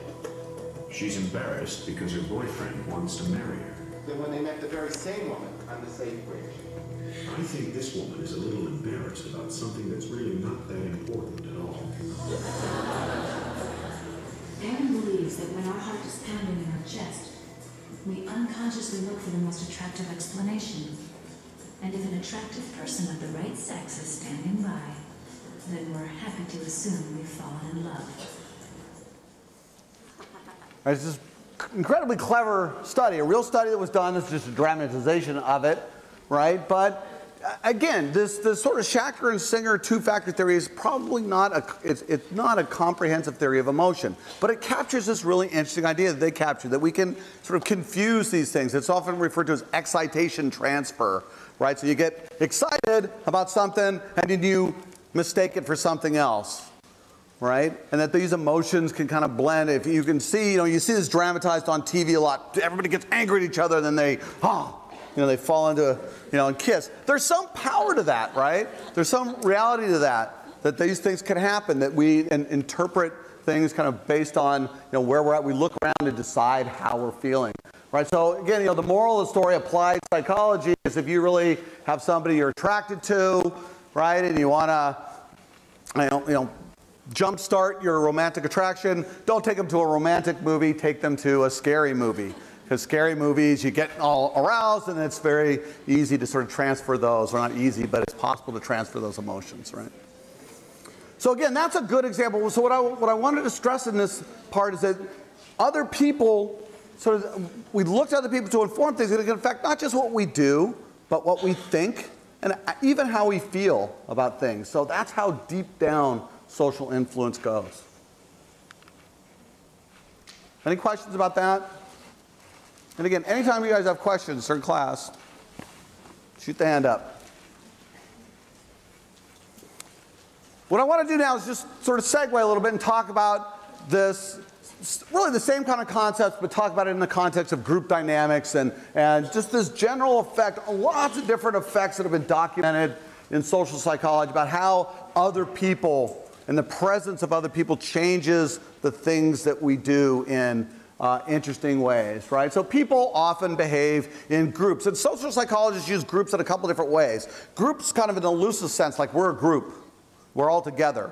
She's embarrassed because her boyfriend wants to marry her. Then when they met the very same woman on the safe bridge. I think this woman is a little embarrassed about something that's really not that important at all. Aaron believes that when our heart is pounding in our chest, we unconsciously look for the most attractive explanation. And if an attractive person of the right sex is standing by, then we're happy to assume we've fallen in love. It's this incredibly clever study, a real study that was done. It's just a dramatization of it, right? But again, this sort of Schachter and Singer two-factor theory is probably not it's not a comprehensive theory of emotion, but it captures this really interesting idea that they capture, that we can sort of confuse these things. It's often referred to as excitation transfer, right? So you get excited about something, and then you mistake it for something else, right? And that these emotions can kind of blend. If you can see, you see this dramatized on TV a lot. Everybody gets angry at each other, and then they, they fall into, and kiss. There's some power to that, right? There's some reality to that, that these things can happen, that we interpret things kind of based on, where we're at. We look around to decide how we're feeling, right? So again, the moral of the story, applied psychology, is if you really have somebody you're attracted to, right, and you want to, jumpstart your romantic attraction, don't take them to a romantic movie, take them to a scary movie. Because scary movies, you get all aroused, and it's very easy to sort of transfer those, or not easy, but it's possible to transfer those emotions, right? So again, that's a good example. So what I wanted to stress in this part is that other people, we looked at other people to inform things, and it can affect not just what we do, but what we think, and even how we feel about things. So that's how deep down social influence goes. Any questions about that? And again, anytime you guys have questions during class, shoot the hand up. What I want to do now is just sort of segue a little bit and talk about this, really the same kind of concepts, but talk about it in the context of group dynamics and just this general effect, lots of different effects that have been documented in social psychology about how other people and the presence of other people changes the things that we do in interesting ways, right? So people often behave in groups. And social psychologists use groups in a couple different ways. Groups kind of in an elusive sense, like we're a group. We're all together,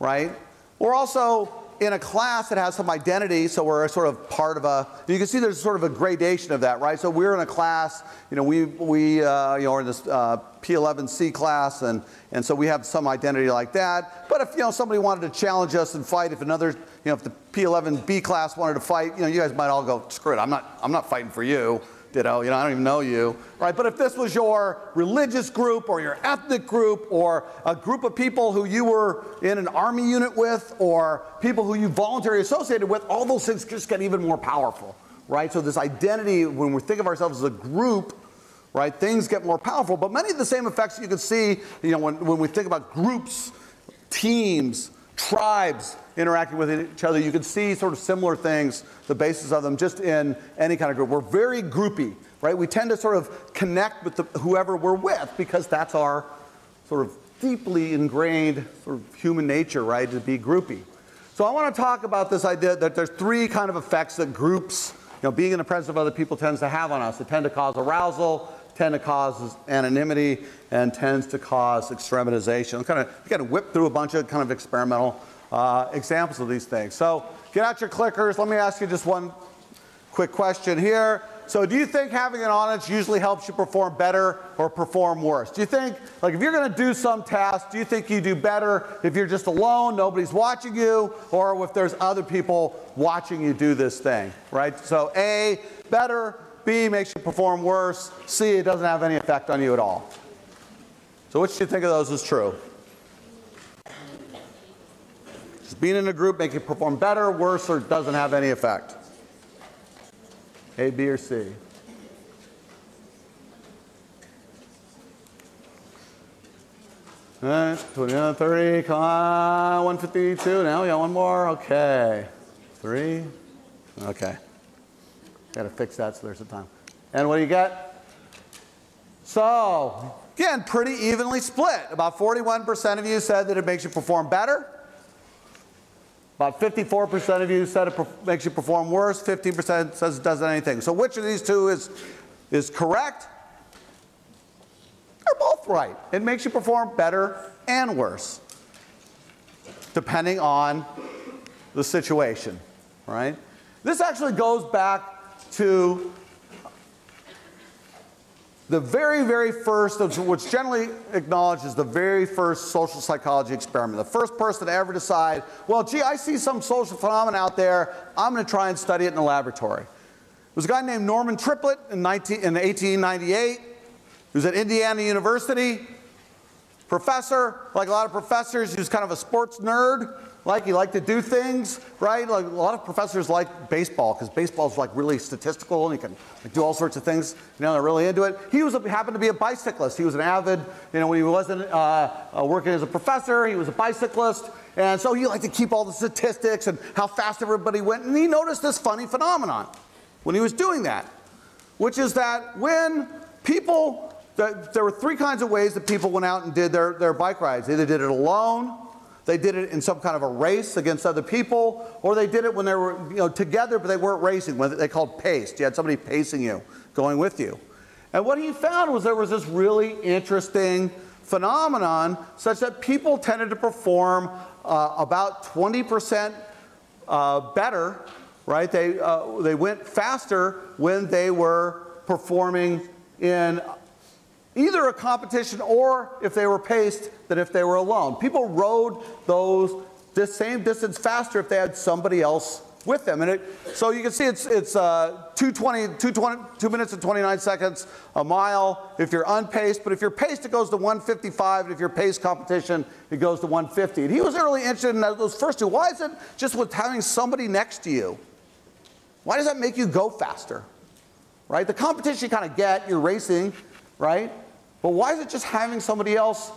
right? We're also in a class that has some identity, so we're sort of part of a, you can see there's sort of a gradation of that, right? So we're in a class, you know, we are in this P11C class, and so we have some identity like that. But if, you know, somebody wanted to challenge us and fight, if another, you know, if the P11B class wanted to fight, you know, you guys might all go, screw it, I'm not fighting for you, ditto, you know, I don't even know you, right? But if this was your religious group or your ethnic group or a group of people who you were in an army unit with or people who you voluntarily associated with, all those things just get even more powerful, right? So this identity, when we think of ourselves as a group, right, things get more powerful. But many of the same effects you can see, you know, when we think about groups, teams, tribes interacting with each other, you can see sort of similar things, the basis of them, just in any kind of group. We're very groupy, right? We tend to sort of connect with whoever we're with because that's our sort of deeply ingrained sort of human nature, right, to be groupy. So I want to talk about this idea that there's three kind of effects that groups, you know, being in the presence of other people tends to have on us. It tends to cause arousal, tend to cause anonymity, and tends to cause extrematization. I'm kind of whip through a bunch of kind of experimental examples of these things. So get out your clickers. Let me ask you just one quick question here. So do you think having an audience usually helps you perform better or perform worse? Do you think, like, if you're going to do some task, do you think you do better if you're just alone, nobody's watching you, or if there's other people watching you do this thing, right? So A, better. B, makes you perform worse. C, it doesn't have any effect on you at all. So which do you think of those is true? Does being in a group make you perform better, worse, or doesn't have any effect? A, B, or C? All right, 29, 30, come on, 152. Now we got one more. Okay. 3. Okay. Got to fix that so there's a time. And what do you get? So, again, pretty evenly split. About 41% of you said that it makes you perform better. About 54% of you said it makes you perform worse. 15% says it doesn't anything. So which of these two is correct? They're both right. It makes you perform better and worse, depending on the situation, right? This actually goes back to the very, very first, what's generally acknowledged as the very first social psychology experiment. The first person to ever decide, well, gee, I see some social phenomenon out there. I'm going to try and study it in the laboratory. There was a guy named Norman Triplett in 1898 who's at Indiana University. Professor, like a lot of professors, he was kind of a sports nerd. Like, he liked to do things, right? Like, a lot of professors like baseball because baseball's like really statistical and you can like, do all sorts of things. You know, they're really into it. He was happened to be a bicyclist. He was an avid, you know, when he wasn't working as a professor, he was a bicyclist. And so he liked to keep all the statistics and how fast everybody went. And he noticed this funny phenomenon when he was doing that, which is that when people, there were three kinds of ways that people went out and did their bike rides. They either did it alone, they did it in some kind of a race against other people, or they did it when they were, you know, together, but they weren't racing. They called paced. You had somebody pacing you, going with you. And what he found was there was this really interesting phenomenon such that people tended to perform about 20% better, right? They went faster when they were performing in either a competition or if they were paced than if they were alone. People rode this same distance faster if they had somebody else with them. And so you can see it's 2 minutes and 29 seconds a mile if you're unpaced. But if you're paced, it goes to 1:55. And if you're paced competition, it goes to 1:50. And he was really interested in those first two. Why is it just with having somebody next to you Why does that make you go faster? Right? The competition you kind of get, you're racing, right? But why is it just having somebody else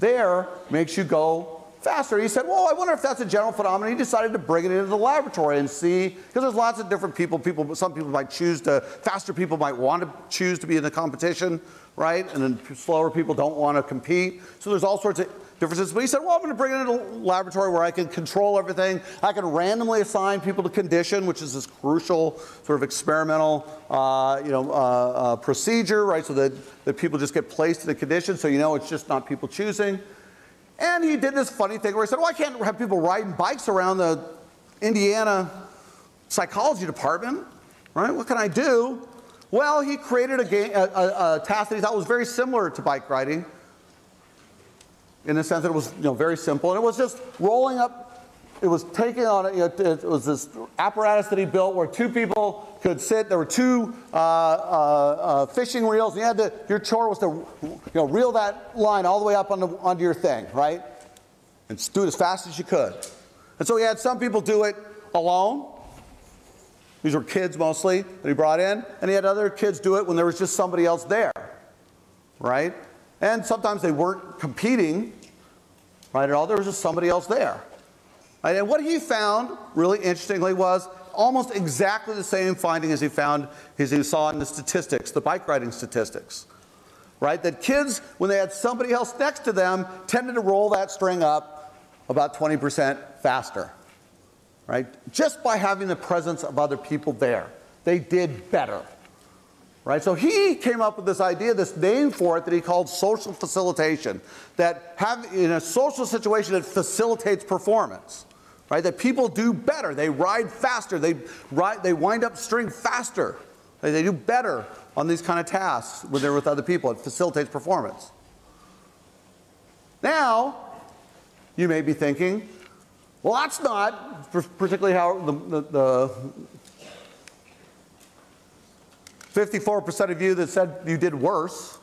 there makes you go faster? He said, well, I wonder if that's a general phenomenon. He decided to bring it into the laboratory and see, because there's lots of different people. Some people might choose to, faster people might want to choose to be in the competition, right? And then slower people don't want to compete. So there's all sorts of differences. But he said, well, I'm going to bring it into a laboratory where I can control everything. I can randomly assign people to condition, which is this crucial sort of experimental procedure, right? So that people just get placed in a condition, so you know it's just not people choosing. And he did this funny thing where he said, well, I can't have people riding bikes around the Indiana psychology department, right? What can I do? Well, he created a task that he thought was very similar to bike riding, in the sense that it was, you know, very simple. And it was just rolling up, it was taking on, it was this apparatus that he built where two people could sit. There were two fishing reels, and you had to, your chore was to, you know, reel that line all the way up onto your thing, right? And do it as fast as you could. And so he had some people do it alone. These were kids mostly that he brought in. And he had other kids do it when there was just somebody else there, right? And sometimes they weren't competing, right, at all. There was just somebody else there. Right? And what he found, really interestingly, was almost exactly the same finding as he found, as he saw in the statistics, the bike riding statistics, right? That kids, when they had somebody else next to them, tended to roll that string up about 20% faster, right? Just by having the presence of other people there, they did better. Right? So he came up with this idea, this name for it that he called social facilitation, that in a social situation it facilitates performance, right? That people do better, they ride faster, they wind up string faster, they do better on these kind of tasks when they're with other people. It facilitates performance. Now, you may be thinking, well, that's not particularly how the 54% of you that said you did worse,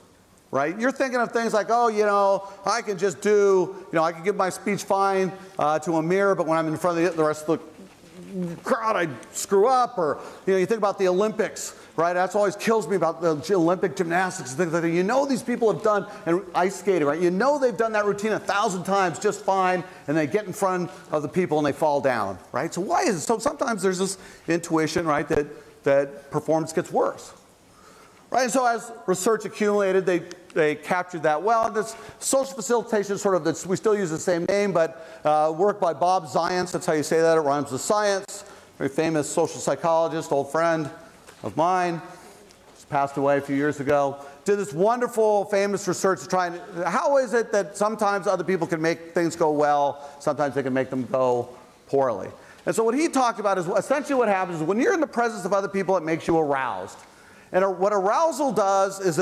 right? You're thinking of things like, oh, you know, I can just do, you know, I can give my speech fine to a mirror, but when I'm in front of the rest of the crowd, I screw up. Or, you know, you think about the Olympics, right? That's always kills me about the Olympic gymnastics and things like that. You know these people have done, and ice skating, right? You know they've done that routine 1,000 times just fine, and they get in front of the people and they fall down, right? So why is it? So sometimes there's this intuition, right, that performance gets worse. Right? And so as research accumulated, they captured that well. This social facilitation sort of, we still use the same name, but work by Bob Zajonc, that's how you say that, it rhymes with science. Very famous social psychologist, old friend of mine, just passed away a few years ago. Did this wonderful, famous research to try and, how is it that sometimes other people can make things go well, sometimes they can make them go poorly. And so what he talked about is essentially what happens is when you're in the presence of other people, it makes you aroused. And what arousal does is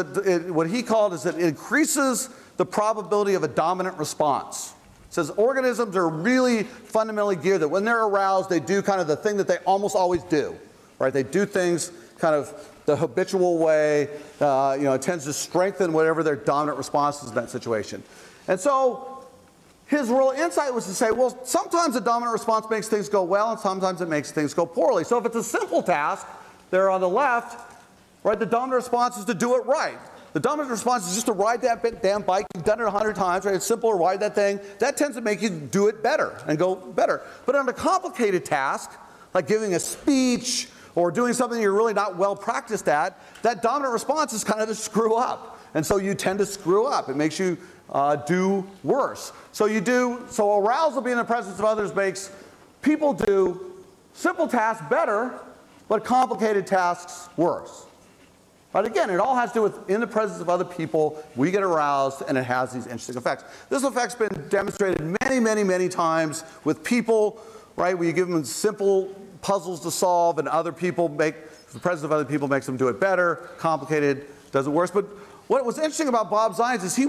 what he called is that it increases the probability of a dominant response. It says organisms are really fundamentally geared that when they're aroused, they do kind of the thing that they almost always do, right? They do things kind of the habitual way. You know, it tends to strengthen whatever their dominant response is in that situation. And so his real insight was to say, well, sometimes a dominant response makes things go well, and sometimes it makes things go poorly. So if it's a simple task, there on the left, right, the dominant response is to do it right. The dominant response is just to ride that damn bike. You've done it 100 times, right? It's simpler, ride that thing. That tends to make you do it better and go better. But on a complicated task, like giving a speech or doing something you're really not well practiced at, that dominant response is kind of to screw up. And so you tend to screw up. It makes you do worse. So arousal being in the presence of others makes people do simple tasks better, but complicated tasks worse. But again, it all has to do with in the presence of other people, we get aroused, and it has these interesting effects. This effect's been demonstrated many, many, many times with people, right, where you give them simple puzzles to solve, and other people make, the presence of other people makes them do it better, complicated does it worse. But what was interesting about Bob Zajonc is he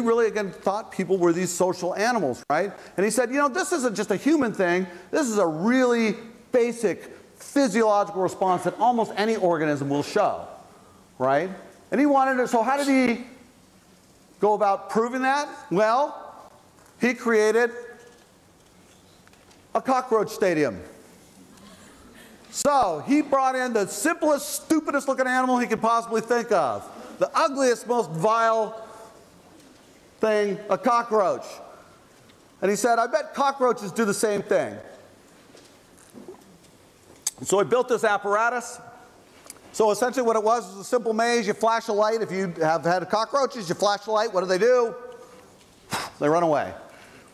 really, again, thought people were these social animals, right? And he said, you know, this isn't just a human thing. This is a really basic physiological response that almost any organism will show, right? And he wanted to, so how did he go about proving that? Well, he created a cockroach stadium. So he brought in the simplest, stupidest looking animal he could possibly think of. The ugliest, most vile thing, a cockroach. And he said, I bet cockroaches do the same thing. So he built this apparatus. So essentially what it was a simple maze. You flash a light. If you have had cockroaches, you flash a light. What do? They run away.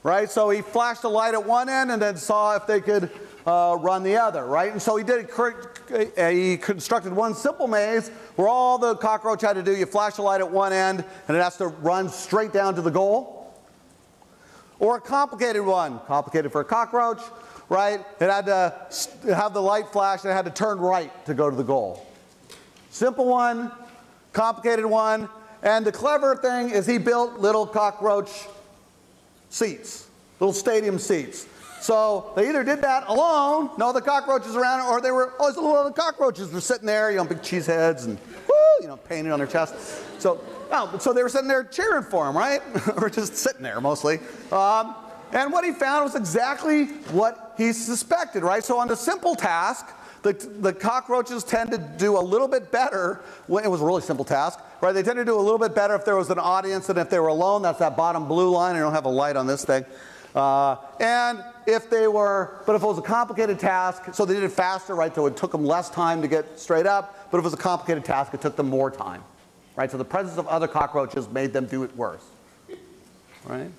Right? So he flashed a light at one end and then saw if they could run the other, right? And so he did. He constructed one simple maze where all the cockroach had to do, you flash a light at one end and it has to run straight down to the goal. Or a complicated one, complicated for a cockroach, right? It had to have the light flash and it had to turn right to go to the goal. Simple one, complicated one, and the clever thing is he built little cockroach seats, little stadium seats. So they either did that alone, no other cockroaches around, or they were, oh, the little cockroaches were sitting there, you know, big cheese heads and, woo, you know, painted on their chest. So, oh, so they were sitting there cheering for him, right? Or just sitting there mostly. And what he found was exactly what he suspected, right? So on the simple task, the cockroaches tend to do a little bit better when it was a really simple task, right? They tend to do a little bit better if there was an audience than if they were alone. That's that bottom blue line. I don't have a light on this thing. And if they were, but if it was a complicated task, so they did it faster, right? So it took them less time to get straight up. But if it was a complicated task, it took them more time, right? So the presence of other cockroaches made them do it worse, right?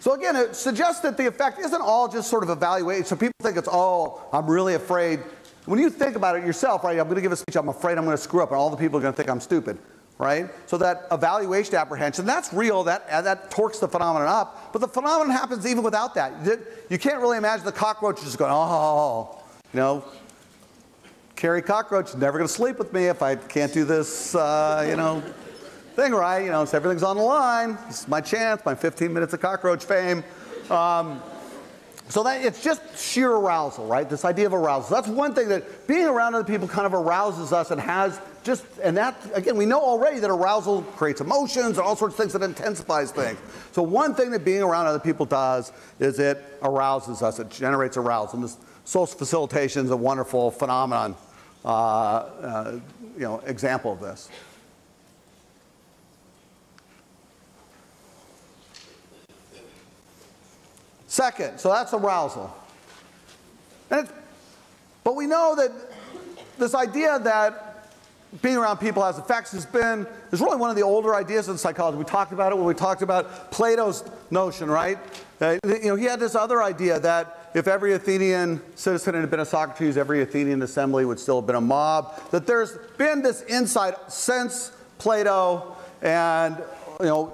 So again, it suggests that the effect isn't all just sort of evaluation. So people think it's, oh, I'm really afraid. When you think about it yourself, right, I'm going to give a speech, I'm afraid I'm going to screw up, and all the people are going to think I'm stupid, right? So that evaluation apprehension, that's real, that torques the phenomenon up, but the phenomenon happens even without that. You can't really imagine the cockroaches going, oh, you know, Carrie Cockroach, never going to sleep with me if I can't do this, you know, thing right, you know, so everything's on the line, this is my chance, my 15 minutes of cockroach fame. So that it's just sheer arousal, right? This idea of arousal. That's one thing that being around other people kind of arouses us and has just, and that, again, we know already that arousal creates emotions and all sorts of things that intensifies things. So one thing that being around other people does is it arouses us. It generates arousal. And this social facilitation is a wonderful phenomenon, you know, example of this. Second, so that's arousal. And it's, but we know that this idea that being around people has effects has been, is really one of the older ideas in psychology. We talked about it when we talked about Plato's notion, right? You know, he had this other idea that if every Athenian citizen had been a Socrates, every Athenian assembly would still have been a mob. That there's been this insight since Plato and, you know,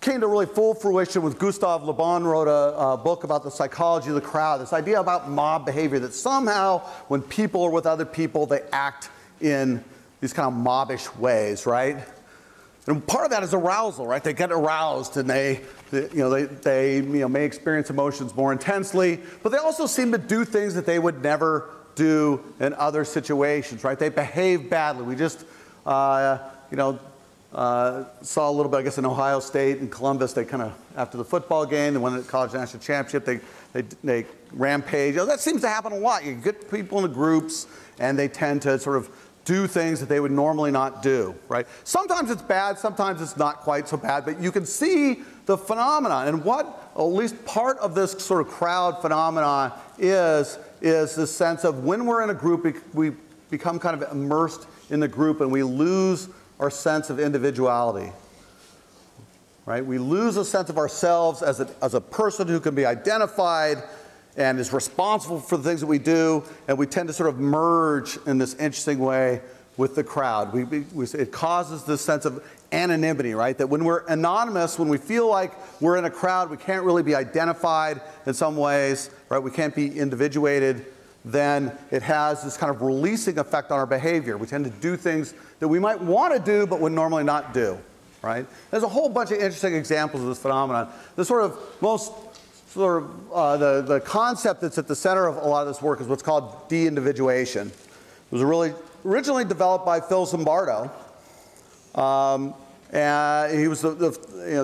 came to really full fruition with Gustave Le Bon wrote a book about the psychology of the crowd, this idea about mob behavior, that somehow when people are with other people, they act in these kind of mobbish ways, right? And part of that is arousal, right? They get aroused and they may experience emotions more intensely, but they also seem to do things that they would never do in other situations, right? They behave badly. We just, you know, saw a little bit, I guess, in Ohio State and Columbus. They kind of, after the football game, they won the college national championship. They rampage. You know, that seems to happen a lot. You get people into groups, and they tend to sort of do things that they would normally not do, right? Sometimes it's bad. Sometimes it's not quite so bad. But you can see the phenomenon. And what, at least part of this sort of crowd phenomenon is the sense of when we're in a group, we become kind of immersed in the group, and we lose our sense of individuality, right? We lose a sense of ourselves as a person who can be identified and is responsible for the things that we do, and we tend to sort of merge in this interesting way with the crowd. It causes this sense of anonymity, right? That when we're anonymous, when we feel like we're in a crowd, we can't really be identified in some ways, right? We can't be individuated. Then it has this kind of releasing effect on our behavior. We tend to do things that we might want to do but would normally not do, right? There's a whole bunch of interesting examples of this phenomenon. The sort of most, sort of, the concept that's at the center of a lot of this work is what's called deindividuation. It was really originally developed by Phil Zimbardo. And he was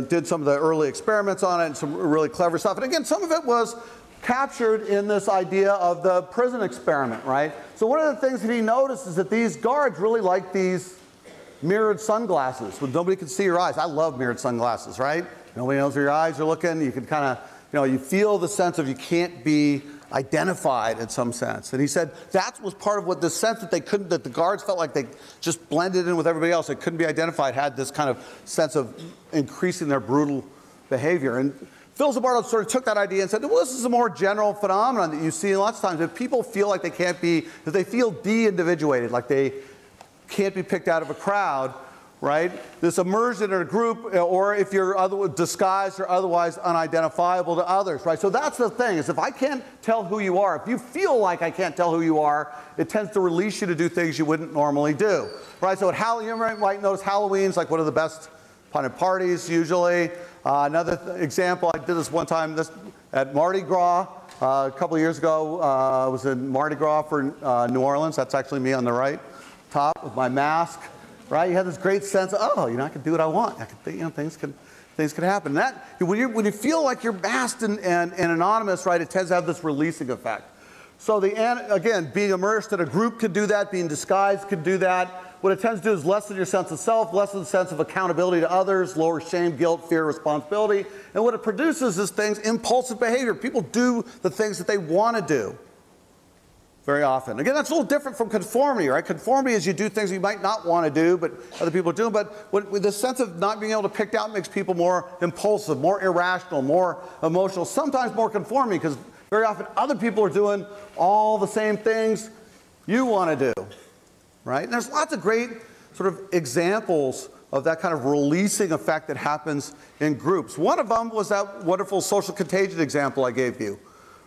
did some of the early experiments on it and some really clever stuff. And again, some of it was captured in this idea of the prison experiment, right? So one of the things that he noticed is that these guards really like these mirrored sunglasses when nobody can see your eyes. I love mirrored sunglasses, right? Nobody knows where your eyes are looking. You can kind of, you know, you feel the sense of you can't be identified in some sense. And he said that was part of what the sense that they couldn't, that the guards felt like they just blended in with everybody else. They couldn't be identified, had this kind of sense of increasing their brutal behavior. And Phil Zimbardo sort of took that idea and said, well, this is a more general phenomenon that you see lots of times. If people feel like they can't be, if they feel de-individuated, like they can't be picked out of a crowd, right? This immersion in a group, or if you're disguised or otherwise unidentifiable to others, right? So that's the thing, is if I can't tell who you are, if you feel like I can't tell who you are, it tends to release you to do things you wouldn't normally do, right? So you might notice Halloween's like one of the best kind of parties usually. Another example, I did this one time at Mardi Gras a couple of years ago. I was in Mardi Gras for New Orleans. That's actually me on the right top with my mask, right? You have this great sense of, oh, you know, I can do what I want. I can, you know, things can happen. And that, when you feel like you're masked and anonymous, right, it tends to have this releasing effect. So again, being immersed in a group could do that. Being disguised could do that. What it tends to do is lessen your sense of self, lessen the sense of accountability to others, lower shame, guilt, fear, responsibility. And what it produces is things, impulsive behavior. People do the things that they want to do very often. Again, that's a little different from conformity, right? Conformity is you do things you might not want to do, but other people do. But with the sense of not being able to pick out makes people more impulsive, more irrational, more emotional, sometimes more conforming, because very often other people are doing all the same things you want to do. Right? And there's lots of great sort of examples of that kind of releasing effect that happens in groups. One of them was that wonderful social contagion example I gave you.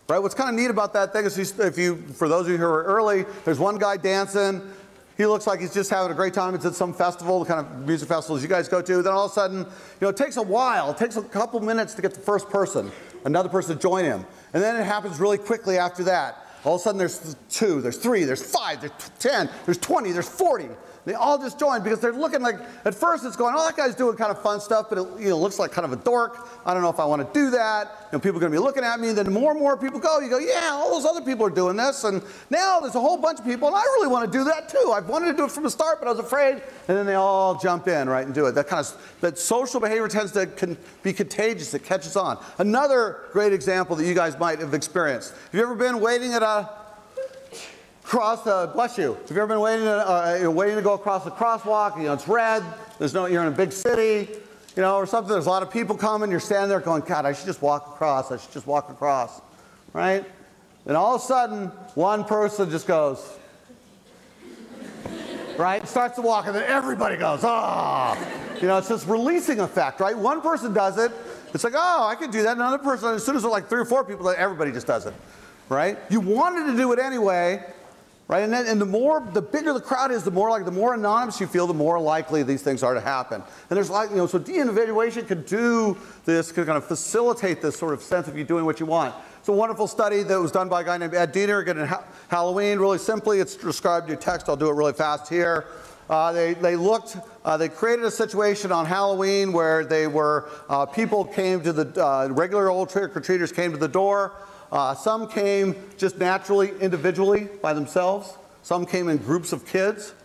Right? What's kind of neat about that thing is for those of you who are early, there's one guy dancing. He looks like he's just having a great time. He's at some festival, the kind of music festivals you guys go to. Then all of a sudden, you know, it takes a while. It takes a couple minutes to get the first person, another person to join him. And then it happens really quickly after that. All of a sudden, there's 2, there's 3, there's 5, there's 10, there's 20, there's 40. They all just joined because they're looking like, at first it's going, oh, that guy's doing kind of fun stuff, but it, you know, looks like kind of a dork. I don't know if I want to do that. You know, people are going to be looking at me. Then more and more people go. You go, yeah, all those other people are doing this. And now there's a whole bunch of people, and I really want to do that too. I've wanted to do it from the start, but I was afraid. And then they all jump in, right, and do it. That kind of social behavior tends to be contagious. It catches on. Another great example that you guys might have experienced. Have you ever been waiting at a bless you. Have you ever been waiting to go across the crosswalk? You know, it's red. There's no. You're in a big city, you know, or something. There's a lot of people coming. You're standing there going, God, I should just walk across. I should just walk across, right? And all of a sudden, one person just goes, right, starts to walk, and then everybody goes, ah, oh. You know, it's this releasing effect, right? One person does it. It's like, oh, I could do that. Another person. As soon as there are like 3 or 4 people, everybody just does it, right? You wanted to do it anyway. Right? And the bigger the crowd is, the more anonymous you feel, the more likely these things are to happen. And there's like, you know, so deindividuation could do this, could kind of facilitate this sort of sense of you doing what you want. It's a wonderful study that was done by a guy named Ed Diener, again in Halloween. Really simply, it's described in your text. I'll do it really fast here. They created a situation on Halloween where they were, people came to the, regular old trick-or-treaters came to the door. Some came just naturally, individually, by themselves. Some came in groups of kids.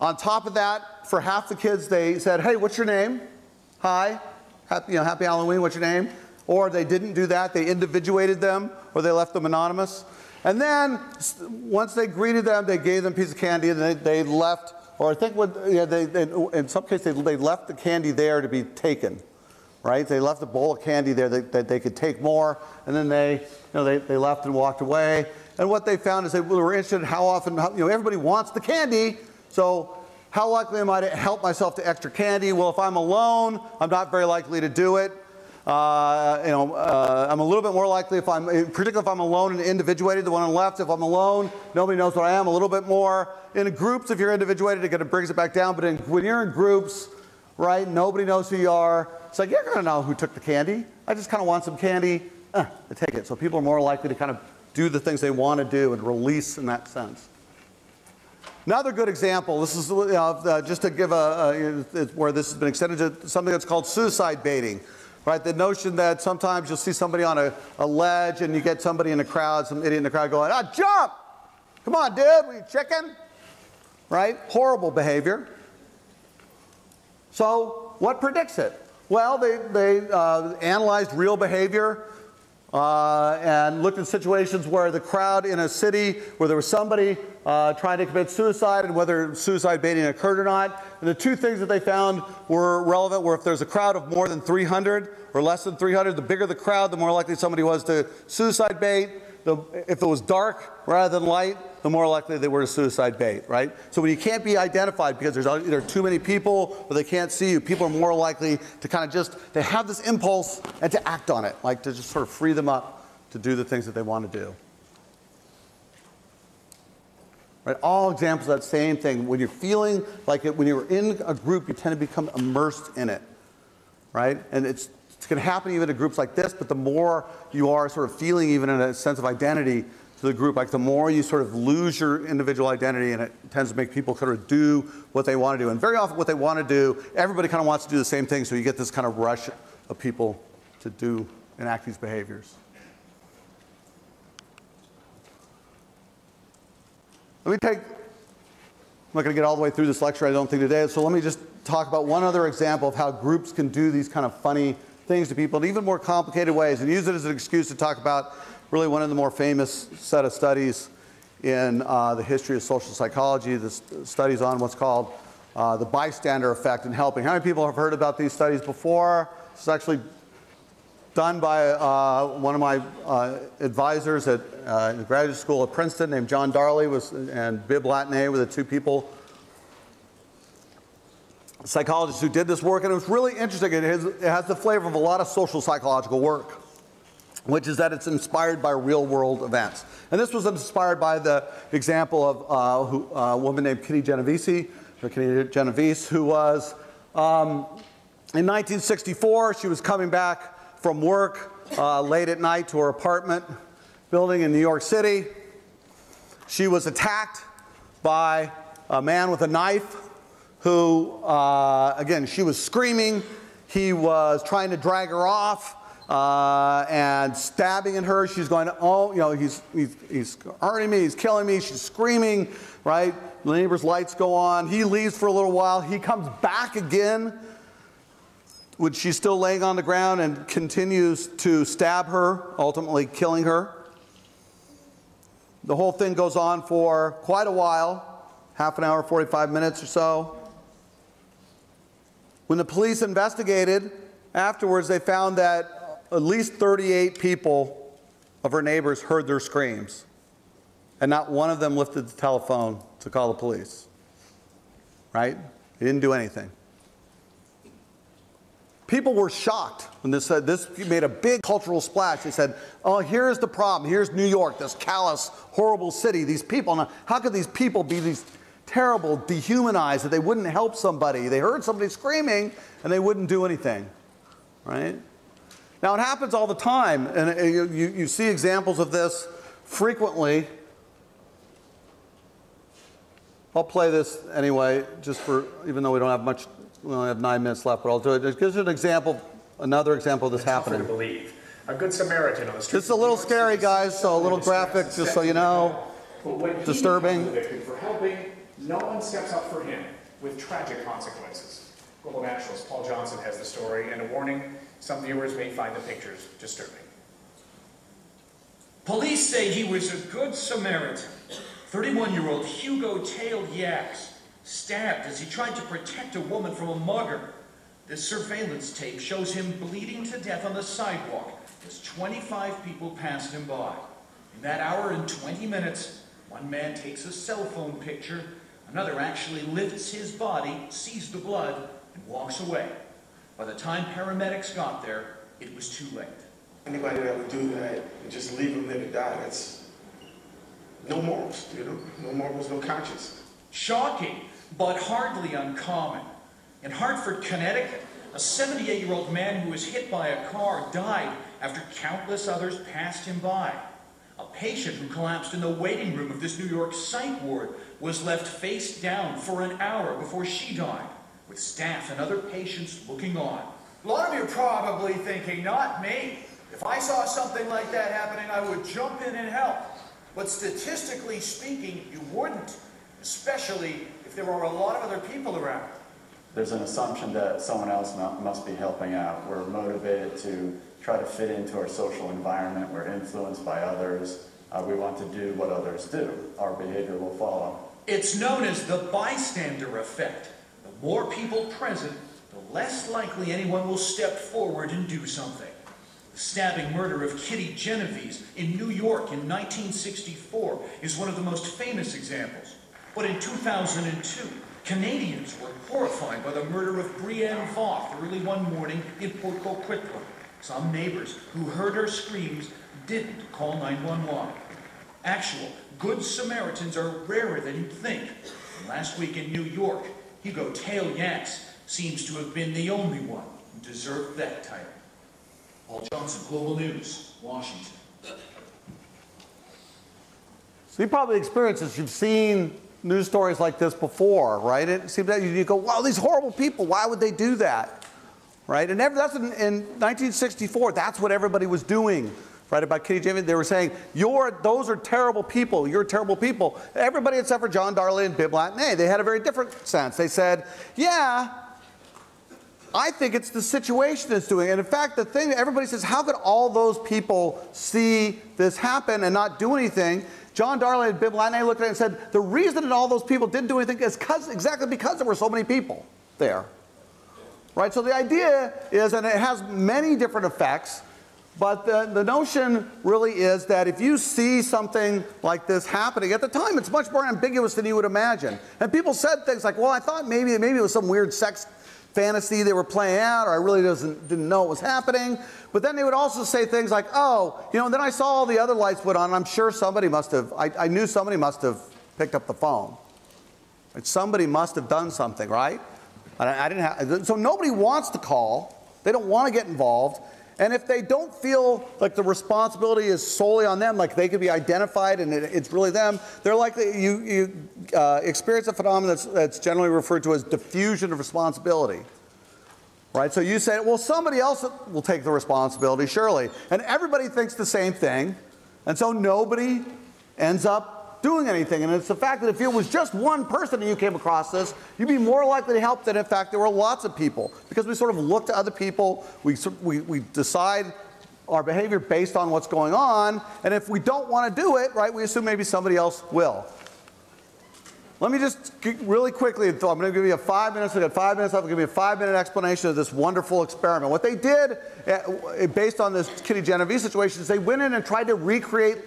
On top of that, for half the kids, they said, hey, what's your name? Hi. Happy, you know, happy Halloween, what's your name? Or they didn't do that. They individuated them, or they left them anonymous. And then once they greeted them, they gave them a piece of candy, and they left. Or I think in some cases, they left the candy there to be taken. Right? They left a bowl of candy there that they could take more, and then they left and walked away. And what they found is they were interested in how often, you know, everybody wants the candy, so how likely am I to help myself to extra candy? Well, if I'm alone, I'm not very likely to do it. I'm a little bit more likely if I'm, particularly if I'm alone and individuated, the one on the left, if I'm alone, nobody knows what I am, a little bit more. In groups, if you're individuated, it kind of brings it back down, but when you're in groups, right, nobody knows who you are. It's like, you're going to know who took the candy. I just kind of want some candy. I take it. So people are more likely to kind of do the things they want to do and release in that sense. Another good example, this is just to give where this has been extended to something that's called suicide baiting. Right, the notion that sometimes you'll see somebody on a ledge and you get somebody in the crowd, some idiot in the crowd going, ah, jump! Come on, dude, what are you, chicken? Right, horrible behavior. So what predicts it? Well, they analyzed real behavior and looked at situations where the crowd in a city where there was somebody trying to commit suicide and whether suicide baiting occurred or not. And the two things that they found were relevant were if there's a crowd of more than 300 or less than 300, the bigger the crowd, the more likely somebody was to suicide bait. If it was dark rather than light, the more likely they were to suicide bait, right? So when you can't be identified because there's either too many people or they can't see you, people are more likely to kind of just, they have this impulse and to act on it, like to just sort of free them up to do the things that they want to do. Right? All examples of that same thing. When you're feeling like it, when you're in a group, you tend to become immersed in it, right? And it's going to happen even to groups like this, but the more you are sort of feeling even in a sense of identity to the group, like the more you sort of lose your individual identity, and it tends to make people sort of do what they want to do. And very often what they want to do, everybody kind of wants to do the same thing, so you get this kind of rush of people to do and act these behaviors. Let me take, I'm not going to get all the way through this lecture, I don't think, today, so let me just talk about one other example of how groups can do these kind of funny things to people in even more complicated ways, and use it as an excuse to talk about really one of the more famous set of studies in the history of social psychology, the studies on what's called the bystander effect and helping. How many people have heard about these studies before? This is actually done by one of my advisors at the graduate school at Princeton named John Darley and Bibb Latané were the two people psychologists who did this work, and it was really interesting. It has the flavor of a lot of social psychological work, which is that it's inspired by real-world events. And this was inspired by the example of a woman named Kitty Genovese, who was, in 1964, she was coming back from work late at night to her apartment building in New York City. She was attacked by a man with a knife who, again, she was screaming. He was trying to drag her off and stabbing at her. She's going, oh, you know, he's hurting me, he's killing me. She's screaming, right? The neighbor's lights go on. He leaves for a little while. He comes back again when she's still laying on the ground and continues to stab her, ultimately killing her. The whole thing goes on for quite a while, half an hour, 45 minutes or so. When the police investigated afterwards, they found that at least 38 people of her neighbors heard their screams, and not one of them lifted the telephone to call the police. Right? They didn't do anything. People were shocked when this said this made a big cultural splash. They said, oh, here's the problem. Here's New York, this callous, horrible city. These people, now, how could these people be these terrible, dehumanized, that they wouldn't help somebody? They heard somebody screaming and they wouldn't do anything, right? Now it happens all the time, and you see examples of this frequently. I'll play this anyway, just for, even though we don't have much, we only have 9 minutes left, but I'll do it. It gives you an example, another example of this happening. It's tougher to believe. A good Samaritan on the street. It's a little scary, guys, so a little graphic, just so you know. Disturbing. No one steps up for him with tragic consequences. Global Nationalist Paul Johnson has the story, and a warning, some viewers may find the pictures disturbing. Police say he was a good Samaritan. 31-year-old Hugo Tailyeaks stabbed as he tried to protect a woman from a mugger. This surveillance tape shows him bleeding to death on the sidewalk as 25 people passed him by. In that hour and 20 minutes, one man takes a cell phone picture. Another actually lifts his body, sees the blood, and walks away. By the time paramedics got there, it was too late. Anybody that would do that and just leave him there to die, that's no morals, you know? No morals, no conscience. Shocking, but hardly uncommon. In Hartford, Connecticut, a 78-year-old man who was hit by a car died after countless others passed him by. A patient who collapsed in the waiting room of this New York psych ward was left face down for an hour before she died, with staff and other patients looking on. A lot of you are probably thinking, not me. If I saw something like that happening, I would jump in and help. But statistically speaking, you wouldn't, especially if there were a lot of other people around. There's an assumption that someone else must be helping out. We're motivated to try to fit into our social environment. We're influenced by others. We want to do what others do. Our behavior will follow. It's known as the bystander effect. The more people present, the less likely anyone will step forward and do something. The stabbing murder of Kitty Genovese in New York in 1964 is one of the most famous examples. But in 2002, Canadians were horrified by the murder of Brian Vaughan early one morning in Port Coquitlam. Some neighbors who heard her screams didn't call 911. Actual Good Samaritans are rarer than you'd think. And last week in New York, Hugo Tailyeaks seems to have been the only one who deserved that title. Paul Johnson, Global News, Washington. So you probably experienced this. You've seen news stories like this before, right? It seems that you go, wow, these horrible people, why would they do that? Right? And that's in 1964, that's what everybody was doing. Right, about Kitty Genovese, they were saying, those are terrible people, you're terrible people. Everybody except for John Darley and Bibb Latané, they had a very different sense. They said, yeah, I think it's the situation that's doing it. And in fact, the thing that everybody says, how could all those people see this happen and not do anything? John Darley and Bibb Latané looked at it and said, the reason that all those people didn't do anything is exactly because there were so many people there. Right, so the idea is, and it has many different effects, but the notion really is that if you see something like this happening, at the time it's much more ambiguous than you would imagine. And people said things like, well, I thought maybe it was some weird sex fantasy they were playing out, or I really didn't know it was happening. But then they would also say things like, oh, you know, and then I saw all the other lights went on, and I'm sure somebody must have, I knew somebody must have picked up the phone. Like somebody must have done something, right? I didn't have, so nobody wants to call. They don't want to get involved. And if they don't feel like the responsibility is solely on them, like they could be identified and it's really them, they're likely, you experience a phenomenon that's generally referred to as diffusion of responsibility. Right? So you say, well, somebody else will take the responsibility, surely. And everybody thinks the same thing. And so nobody ends up doing anything. And it's the fact that if it was just one person and you came across this, you'd be more likely to help than, in fact, there were lots of people. Because we sort of look to other people, we decide our behavior based on what's going on, and if we don't want to do it, right, we assume maybe somebody else will. Let me just really quickly, I'm going to give you a 5 minutes, we got 5 minutes left, I'm going to give you a 5-minute explanation of this wonderful experiment. What they did, based on this Kitty Genovese situation, is they went in and tried to recreate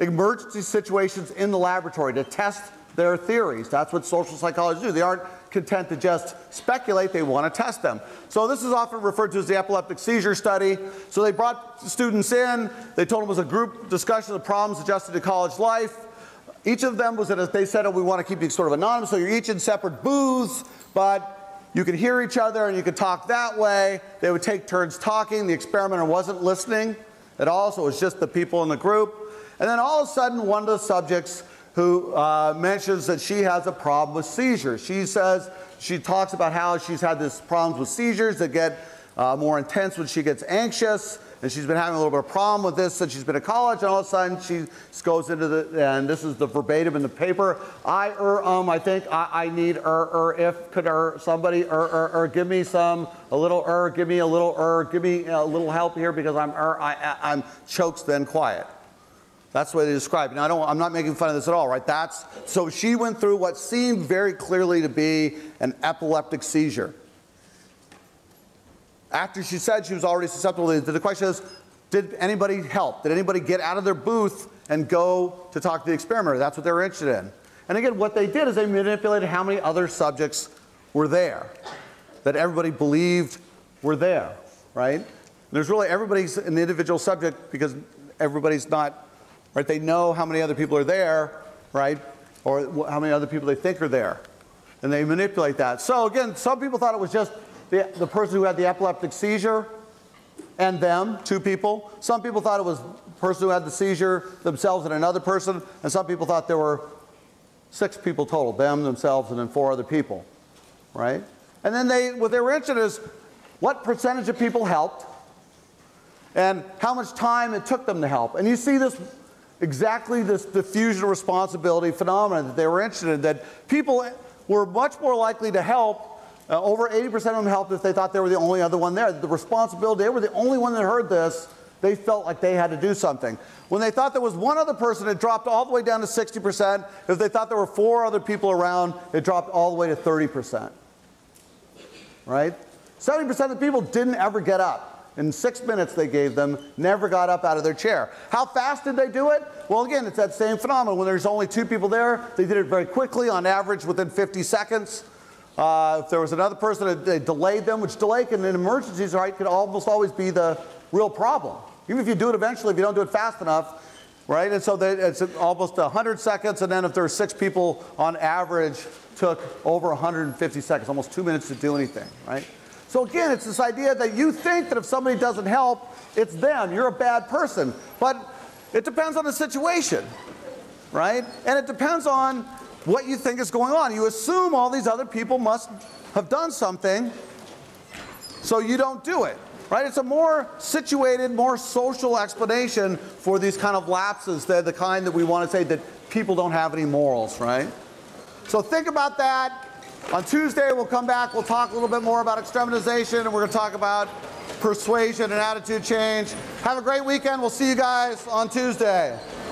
emergency situations in the laboratory to test their theories. That's what social psychologists do. They aren't content to just speculate, they want to test them. So this is often referred to as the epileptic seizure study. So they brought students in, they told them it was a group discussion of problems adjusted to college life. Each of them was in a, they said, oh, we want to keep you sort of anonymous, so you're each in separate booths, but you could hear each other and you could talk that way. They would take turns talking. The experimenter wasn't listening at all, so it was just the people in the group. And then all of a sudden, one of the subjects who mentions that she has a problem with seizures. She says, she talks about how she's had these problems with seizures that get more intense when she gets anxious, and she's been having a little bit of problem with this since she's been in college, and all of a sudden she goes into the, and this is the verbatim in the paper, I think, I need, if, could, somebody, give me some, give me a little, give me a little help here because I'm, I'm chokes then quiet. That's the way they describe it. Now, I'm not making fun of this at all, right? So she went through what seemed very clearly to be an epileptic seizure. After she said she was already susceptible, the question is, did anybody help? Did anybody get out of their booth and go to talk to the experimenter? That's what they were interested in. And again, what they did is they manipulated how many other subjects were there, that everybody believed were there, right? And there's really everybody's an individual subject because everybody's not. Right? They know how many other people are there, right? Or how many other people they think are there. And they manipulate that. So again, some people thought it was just the person who had the epileptic seizure and them, two people. Some people thought it was the person who had the seizure, themselves, and another person. And some people thought there were 6 people total, them, themselves, and then 4 other people, right? And then what they were interested in is, what percentage of people helped, and how much time it took them to help. And you see this exactly this diffusion of responsibility phenomenon that they were interested in, that people were much more likely to help. Over 80% of them helped if they thought they were the only other one there. The responsibility, they were the only one that heard this. They felt like they had to do something. When they thought there was one other person, it dropped all the way down to 60%. If they thought there were 4 other people around, it dropped all the way to 30%. Right? 70% of people didn't ever get up. In 6 minutes they gave them, never got up out of their chair. How fast did they do it? Well, again, it's that same phenomenon. When there's only 2 people there, they did it very quickly, on average within 50 seconds. If there was another person, they delayed them, which delay in emergencies, right, could almost always be the real problem. Even if you do it eventually, if you don't do it fast enough, right? And so it's almost 100 seconds, and then if there are 6 people on average, took over 150 seconds, almost 2 minutes to do anything, right? So again, it's this idea that you think that if somebody doesn't help, it's them, you're a bad person. But it depends on the situation, right? And it depends on what you think is going on. You assume all these other people must have done something, so you don't do it, right? It's a more situated, more social explanation for these kind of lapses, the kind that we want to say that people don't have any morals, right? So think about that. On Tuesday, we'll come back, we'll talk a little bit more about extremization, and we're going to talk about persuasion and attitude change. Have a great weekend. We'll see you guys on Tuesday.